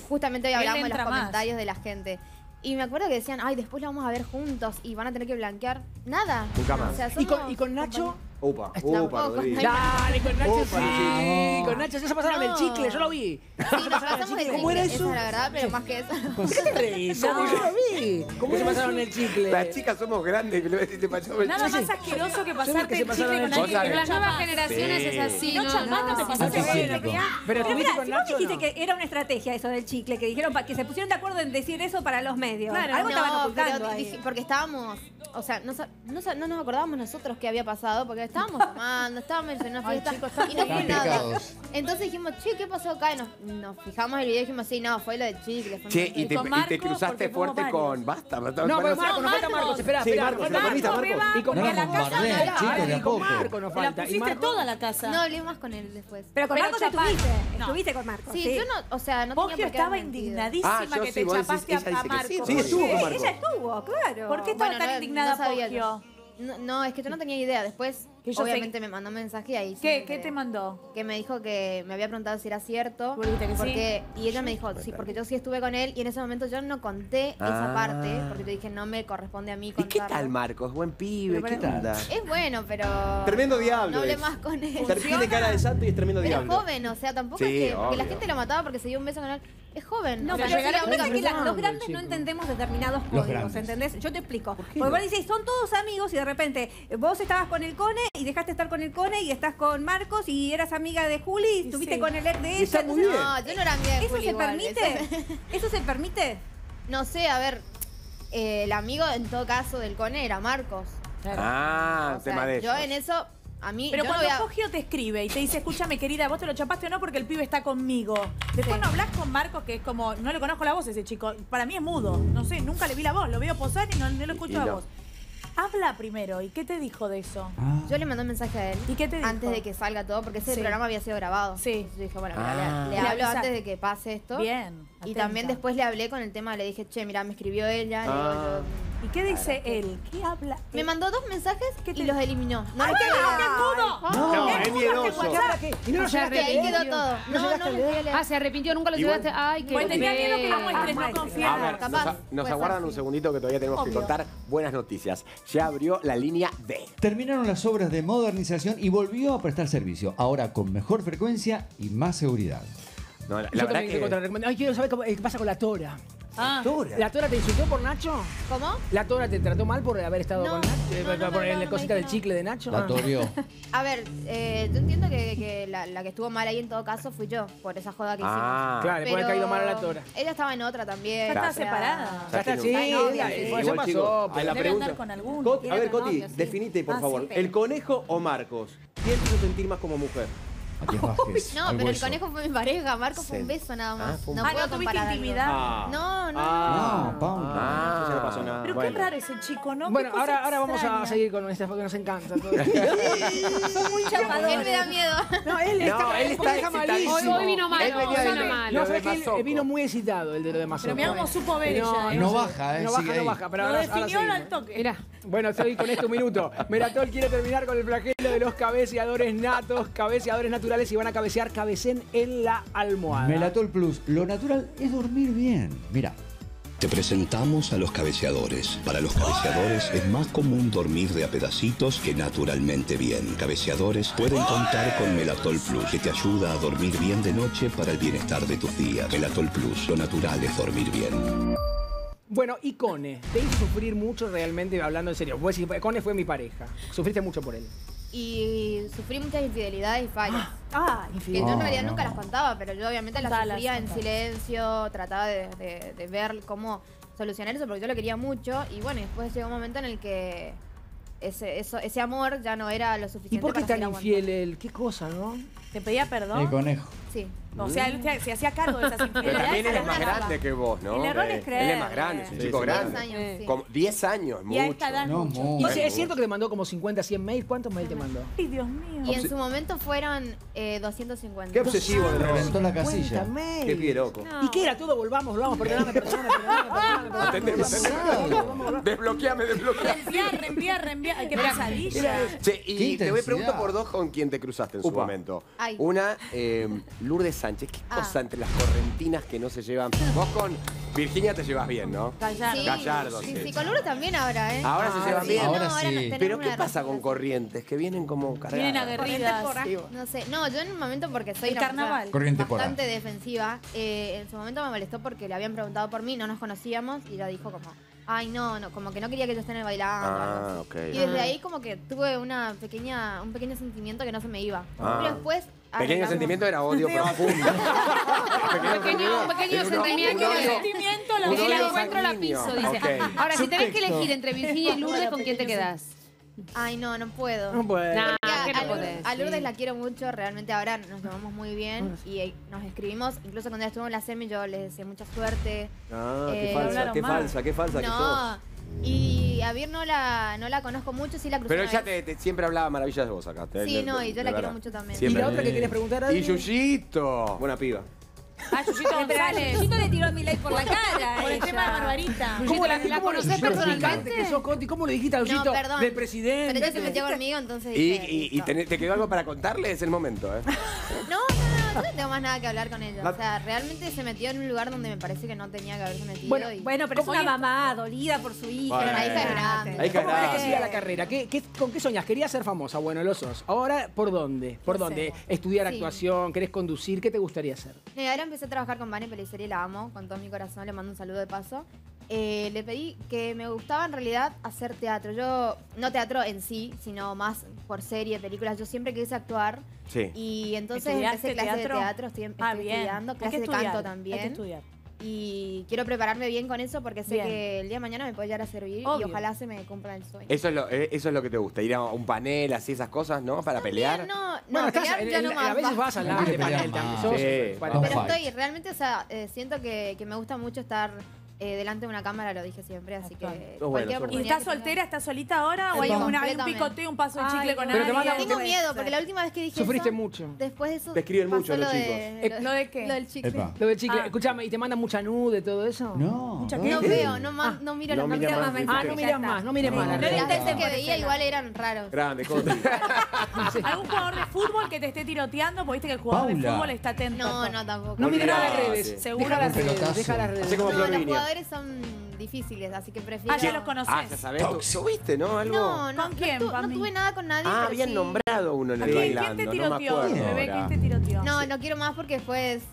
justamente hoy hablábamos de los comentarios más. de la gente. Y me acuerdo que decían, ay, después la vamos a ver juntos y van a tener que blanquear. Nada. Nunca más. O sea, ¿Y, con, ¿Y con Nacho? Opa, opa, Rodrigo. Dale, con Nacho Opa, sí. No. Con Nacho sí se pasaron no. el chicle, yo lo vi. Sí, nos pasamos el chicle. ¿Cómo era eso? Esa, la verdad, pero más que eso. ¿Por qué te reís? No. Yo lo vi. ¿Cómo se pasaron el chicle? Las chicas somos grandes. Te pasaron el Nada chicle. Nada más asqueroso que pasarte el chicle con alguien. Con las nuevas generaciones sí. es así. No, no, no te pasaste el chicle. Pero vos dijiste que era una estrategia eso del chicle, que dijeron que se pusieron de acuerdo en decir eso para los medios. Claro, algo estaban ocultando ahí. Porque estábamos, o sea, no nos acordábamos nosotros qué había pasado, porque estábamos tomando, estábamos en una fiesta y no fue nada. Entonces dijimos, che, ¿qué pasó acá? Y nos, nos fijamos el video y dijimos, sí, no, fue lo de chicle. Fue che, y te, y te cruzaste fuerte con... Basta, basta. No, pero Marcos, nos falta Marcos. Espera, espera. Y con Marcos nos falta. La pusiste toda la casa. No, hablé más con él después. Pero con Marcos estuviste. Estuviste con Marcos. Sí, yo no, o sea, no tenía por qué estaba indignadísima que te chapaste a Marcos. Sí, estuvo con Marcos. Ella estuvo, claro. ¿Por qué estaba tan indignada Poggio? No, no, es que yo no tenía idea. Después, obviamente, sé... me mandó un mensaje y ahí... ¿Qué, sí ¿qué te mandó? Que me dijo que me había preguntado si era cierto. Que porque, sí? Y ella me dijo, sí, porque yo sí estuve con él. Y en ese momento yo no conté ah. esa parte, porque te dije, no me corresponde a mí contarlo. ¿Y qué tal, Marcos? Buen pibe, ¿qué tal? Es bueno, pero... Tremendo diablo. No hablé más con él. Tiene cara de santo y es tremendo pero diablo. Es joven, o sea, tampoco sí, es que... Porque la gente lo mataba porque se dio un beso con él. Es joven. No, pero, pero si la cosa es que la, los grandes no entendemos determinados códigos, ¿entendés? Yo te explico. ¿Por porque vos decís, son todos amigos y de repente vos estabas con el Cone y dejaste estar con el Cone y estás con Marcos y eras amiga de Juli y estuviste sí. con el ex de ella. Está muy bien. No, yo no era amiga de ¿Eso Juli se igual. permite? Eso, me... ¿Eso se permite? No sé, a ver, eh, el amigo en todo caso del Cone era Marcos. Claro. Ah, o sea, tema de ellos. Yo en eso... A mí, pero cuando Poggio a... te escribe y te dice, escúchame querida, vos te lo chapaste o no porque el pibe está conmigo. Después sí. no hablas con Marcos, que es como, no le conozco la voz a ese chico. Para mí es mudo, no sé, nunca le vi la voz, lo veo posar y no, no lo escucho y, y la no. voz. Habla primero, ¿y qué te dijo de eso? Ah. Yo le mandé un mensaje a él. ¿Y qué te dijo? Antes de que salga todo, porque ese sí. programa había sido grabado. Sí. Yo dije, bueno, ah. le, le hablo avisa. antes de que pase esto. Bien. Atenta. Y también después le hablé con el tema, le dije, che, mira, me escribió ella. Ah. Y, yo, ¿Y qué dice ver, él? ¿Qué habla? Él? Me mandó dos mensajes que te... y los eliminó. ¡No, ¡Ay, qué no, no, es miedoso! Y no lo llegaste a leer. Ahí quedó todo. No, no lo llegué a leer. Ah, se arrepintió, nunca lo llegaste. Ay, qué... Pues tenía miedo que lo muestres, no confiaba. Capaz. Nos aguardan un segundito que todavía tenemos que contar buenas noticias. Ya abrió la línea D. Terminaron las obras de modernización y volvió a prestar servicio, ahora con mejor frecuencia y más seguridad. No, la, la verdad que... Ay, quiero saber cómo, eh, qué pasa con la Tora. Ah. ¿Tora? ¿La Tora te insultó por Nacho? ¿Cómo? ¿La Tora te trató mal por haber estado no, con Nacho? No, eh, no, no, por no, no, la cosita no. del chicle de Nacho. La Torió. A ver, eh, yo entiendo que, que la, la que estuvo mal ahí en todo caso fui yo, por esa joda que ah, hicimos. Claro, le puede haber caído mal a la Tora. Ella estaba en otra también. Ya está separada. Ya está, sí. Ay, novia, sí. Igual, ya pasó. Chico, la pregunta. Con Cot, a ver, Coti, definite, por ah, favor. Sí, pero... ¿El Conejo o Marcos? ¿Quién te hizo sentir más como mujer? Vázquez, no, pero hueso. El Conejo fue mi pareja, Marcos sí. fue un beso nada más. Ah, un... no, ah, puedo no tuviste intimidad. Ah, no, no, ah, no. Paula. Ah, eso se le pasó nada. Pero bueno. Qué raro ese chico, ¿no? Bueno, ahora, ahora vamos a seguir con esta porque nos encanta. Son muy chapadores. Él me da miedo. No, él está, no, él está, él está malísimo. Hoy, hoy vino malo. Él venía vino malo. No, sabes que él vino muy excitado, el de lo de Mazoco. Pero mirá cómo supo ver ella. No baja, ¿eh? No baja, no baja. Lo definió al toque. Mirá. Bueno, estoy con este un minuto. Meratol quiere terminar con el flagelo de los cabeceadores natos, cabeceadores naturales. Y van a cabecear, cabecen en la almohada. Melatol Plus, lo natural es dormir bien. Mira, Te presentamos a los cabeceadores. Para los cabeceadores es más común dormir de a pedacitos que naturalmente bien. Cabeceadores pueden contar con Melatol Plus, que te ayuda a dormir bien de noche para el bienestar de tus días. Melatol Plus, lo natural es dormir bien. Bueno, y Cone, te hizo sufrir mucho realmente, hablando en serio. Vos decís, Cone fue mi pareja, sufriste mucho por él. Y sufrí muchas infidelidades y fallas. Ah, infidelidad. Que yo en realidad oh, nunca no. las contaba, pero yo obviamente las Salas, sufría en contaba. silencio, trataba de, de, de ver cómo solucionar eso porque yo lo quería mucho. Y bueno, después llegó un momento en el que ese, eso, ese amor ya no era lo suficiente. ¿Y por qué tan infiel él? ¿Qué cosa, no? ¿Te pedía perdón? El conejo. Sí. O sea, él se, se hacía cargo de esas infidelidades. Pero también él es más grande que vos, ¿no? El error es creer. Él es más grande, es un chico grande. diez años, sí. mucho. Y a esta edad no, mucho. Y es cierto que te mandó como cincuenta, cien mails. ¿Cuántos mails te mandó? Ay, Dios mío. Y en su momento fueron eh, doscientos cincuenta. Qué obsesivo. Le reventó la casilla. Qué pie loco. No. ¿Y qué era todo? Volvamos, volvamos, perdoname, perdoname, perdoname, perdoname. Desbloqueame, desbloqueame. Reenviar, reenviar, reenviar. Ay, qué pesadilla. Che, y te voy a preguntar por dos con quién te cruzaste en su momento. Una, Lourdes Sánchez, qué ah. cosa entre las correntinas que no se llevan. Vos con Virginia te llevas bien, ¿no? Gallardo. Sí, Gallardo, sí. sí. Con Lourdes también ahora, ¿eh? Ahora ah, se llevan sí. bien. Ahora no, sí. ahora no, Pero ¿qué pasa con corrientes? Que vienen como cargadas. Vienen aguerridas. No sé. No, yo en un momento, porque soy El una carnaval. bastante Pora. defensiva, eh, en su momento me molestó porque le habían preguntado por mí, no nos conocíamos, y ella dijo como... Ay, no, no, como que no quería que yo esté en el bailando. Ah, okay. Y desde ah. ahí como que tuve una pequeña, un pequeño sentimiento que no se me iba. Ah. Pero después... Pequeño digamos, sentimiento era odio profundo. pequeño pequeño, pequeño sentimiento. Un, un odio, sentimiento la que la encuentro la piso, dice. Okay. Ahora, Subtexto. si tenés que elegir entre Virginia y Lourdes, ¿con quién te quedás? Ay, no, no puedo. No puedo. Nah, a, a, Lourdes, a Lourdes sí. la quiero mucho, realmente ahora nos llevamos muy bien y nos escribimos. Incluso cuando estuvo en la semi yo les decía mucha suerte. Ah, eh, qué falsa, qué falsa, qué falsa, qué falsa. No. Y a Vir no la, no la conozco mucho, sí la crucé. Pero ella te, te, siempre hablaba maravillas de vos acá. Te, sí, te, no, y yo la verdad. quiero mucho también. Siempre. Y la otra que quieres preguntar a... Y Yuyito. Buena piba. Ah, Yuyito González. Yuyito le tiró a mi like por la cara. Por el tema de Barbarita. ¿Cómo la, la conoces personalmente? Que sos Coty. ¿Cómo le dijiste a Yuyito no, del presidente? Pero ella se metió conmigo, entonces dije... ¿Y, y, y te, te quedó algo para contarle? Es el momento, ¿eh? No, no, no, no tengo más nada que hablar con ella. O sea, realmente se metió en un lugar donde me parece que no tenía que haberse metido. Bueno, y... bueno pero es una mamá dolida por su hija. Bueno, la hija es grande. ¿Cómo crees que siga la carrera? ¿Qué, qué, ¿Con qué soñás? ¿Querías ser famosa? Bueno, lo sos. Ahora, ¿por dónde? ¿Por no dónde? Sé. ¿Estudiar sí. actuación? ¿Querés conducir? ¿Qué te gustaría hacer? No, ahora empecé a trabajar con Vane Pellicería, la amo con todo mi corazón, le mando un saludo de paso. Eh, le pedí que me gustaba en realidad hacer teatro. Yo, no teatro en sí, sino más por serie, películas. Yo siempre quise actuar. Sí. Y entonces empecé clases de teatro, estoy, estoy ah, estudiando, clases de canto también. Hay que estudiar. Y quiero prepararme bien con eso porque sé bien. que el día de mañana me puede llegar a servir. Obvio. Y ojalá se me cumpla el sueño. Eso es lo, eso es lo que te gusta, ir a un panel, así esas cosas, ¿no? Para también, pelear. No, no, bueno, pelear estás, ya el, no el, más. A veces vas al lado de panel también. Sos, sí, panel. Pero estoy realmente, o sea, eh, siento que, que me gusta mucho estar... Eh, delante de una cámara, lo dije siempre, así que... Oh, bueno, ¿Y estás soltera? ¿Estás solita ahora? ¿O hay una, un picoteo, un paso de chicle Ay, con pero alguien? Te Tengo miedo, porque la última vez que dije Sufriste eso, mucho. Después de eso... Te escriben mucho los chicos. De, lo, ¿Lo de qué? Lo del chicle. Epa. Lo del chicle. Ah. Escuchame, ¿y te mandan mucha nude, todo eso? No. ¿Mucha qué? No veo, no, ah. no miro no, no miro más. más ah, no miras más, no mires más. Los intentos que veía igual eran raros. Grande, Coty. ¿Algún jugador de fútbol que te esté tiroteando? Porque viste que el jugador de fútbol está atento. No, no, tampoco. No mires las redes. Seguro las redes. Deja las redes. Son difíciles, así que prefiero... Ah, ya los conocés. Ah, ya sabés, subiste, ¿no? ¿Algo? No, no, ¿Con quién, no, tu, no tuve nada con nadie. Ah, habían sí. nombrado uno en el bailando, ¿quién te tiroteó? No, bebé, ¿quién te tiroteó? No, no quiero más porque después...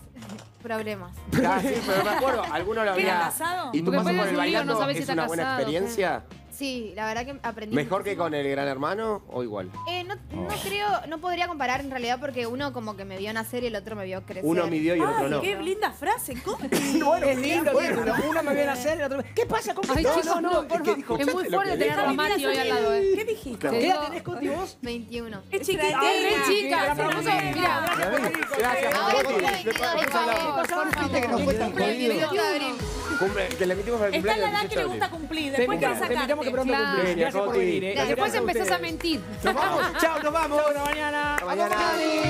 Problemas. Ah, sí, pero me acuerdo, alguno lo había... casado? ¿Y tú pasas por el bailando no sabes si es una casado, buena experiencia? ¿Qué? Sí, la verdad que aprendí... ¿Mejor que con el Gran Hermano o igual? Eh, no, oh. no creo, no podría comparar en realidad porque uno como que me vio nacer y el otro me vio crecer. Uno me vio y el otro Ay, no. qué linda frase, ¿cómo? bueno, es lindo, bueno, lindo. Uno me vio nacer y el otro... ¿Qué pasa con Ay, no, chicos, no, no, por favor. Es, es muy fuerte tener a Mati hoy al lado, ¿eh? ¿Qué dijiste? ¿Qué edad tenés, Coty, vos? veintiuno. Es chiquitita. Es chica. Mira, gracias. Ahora que le metimos al cumpleaños. Está la edad que le gusta cumplir, después quiere sacarte. Pronto claro. Gracias por venir. ¿eh? Después empezás a mentir. Nos vamos. Chao, nos vamos. Hasta mañana. Hasta mañana.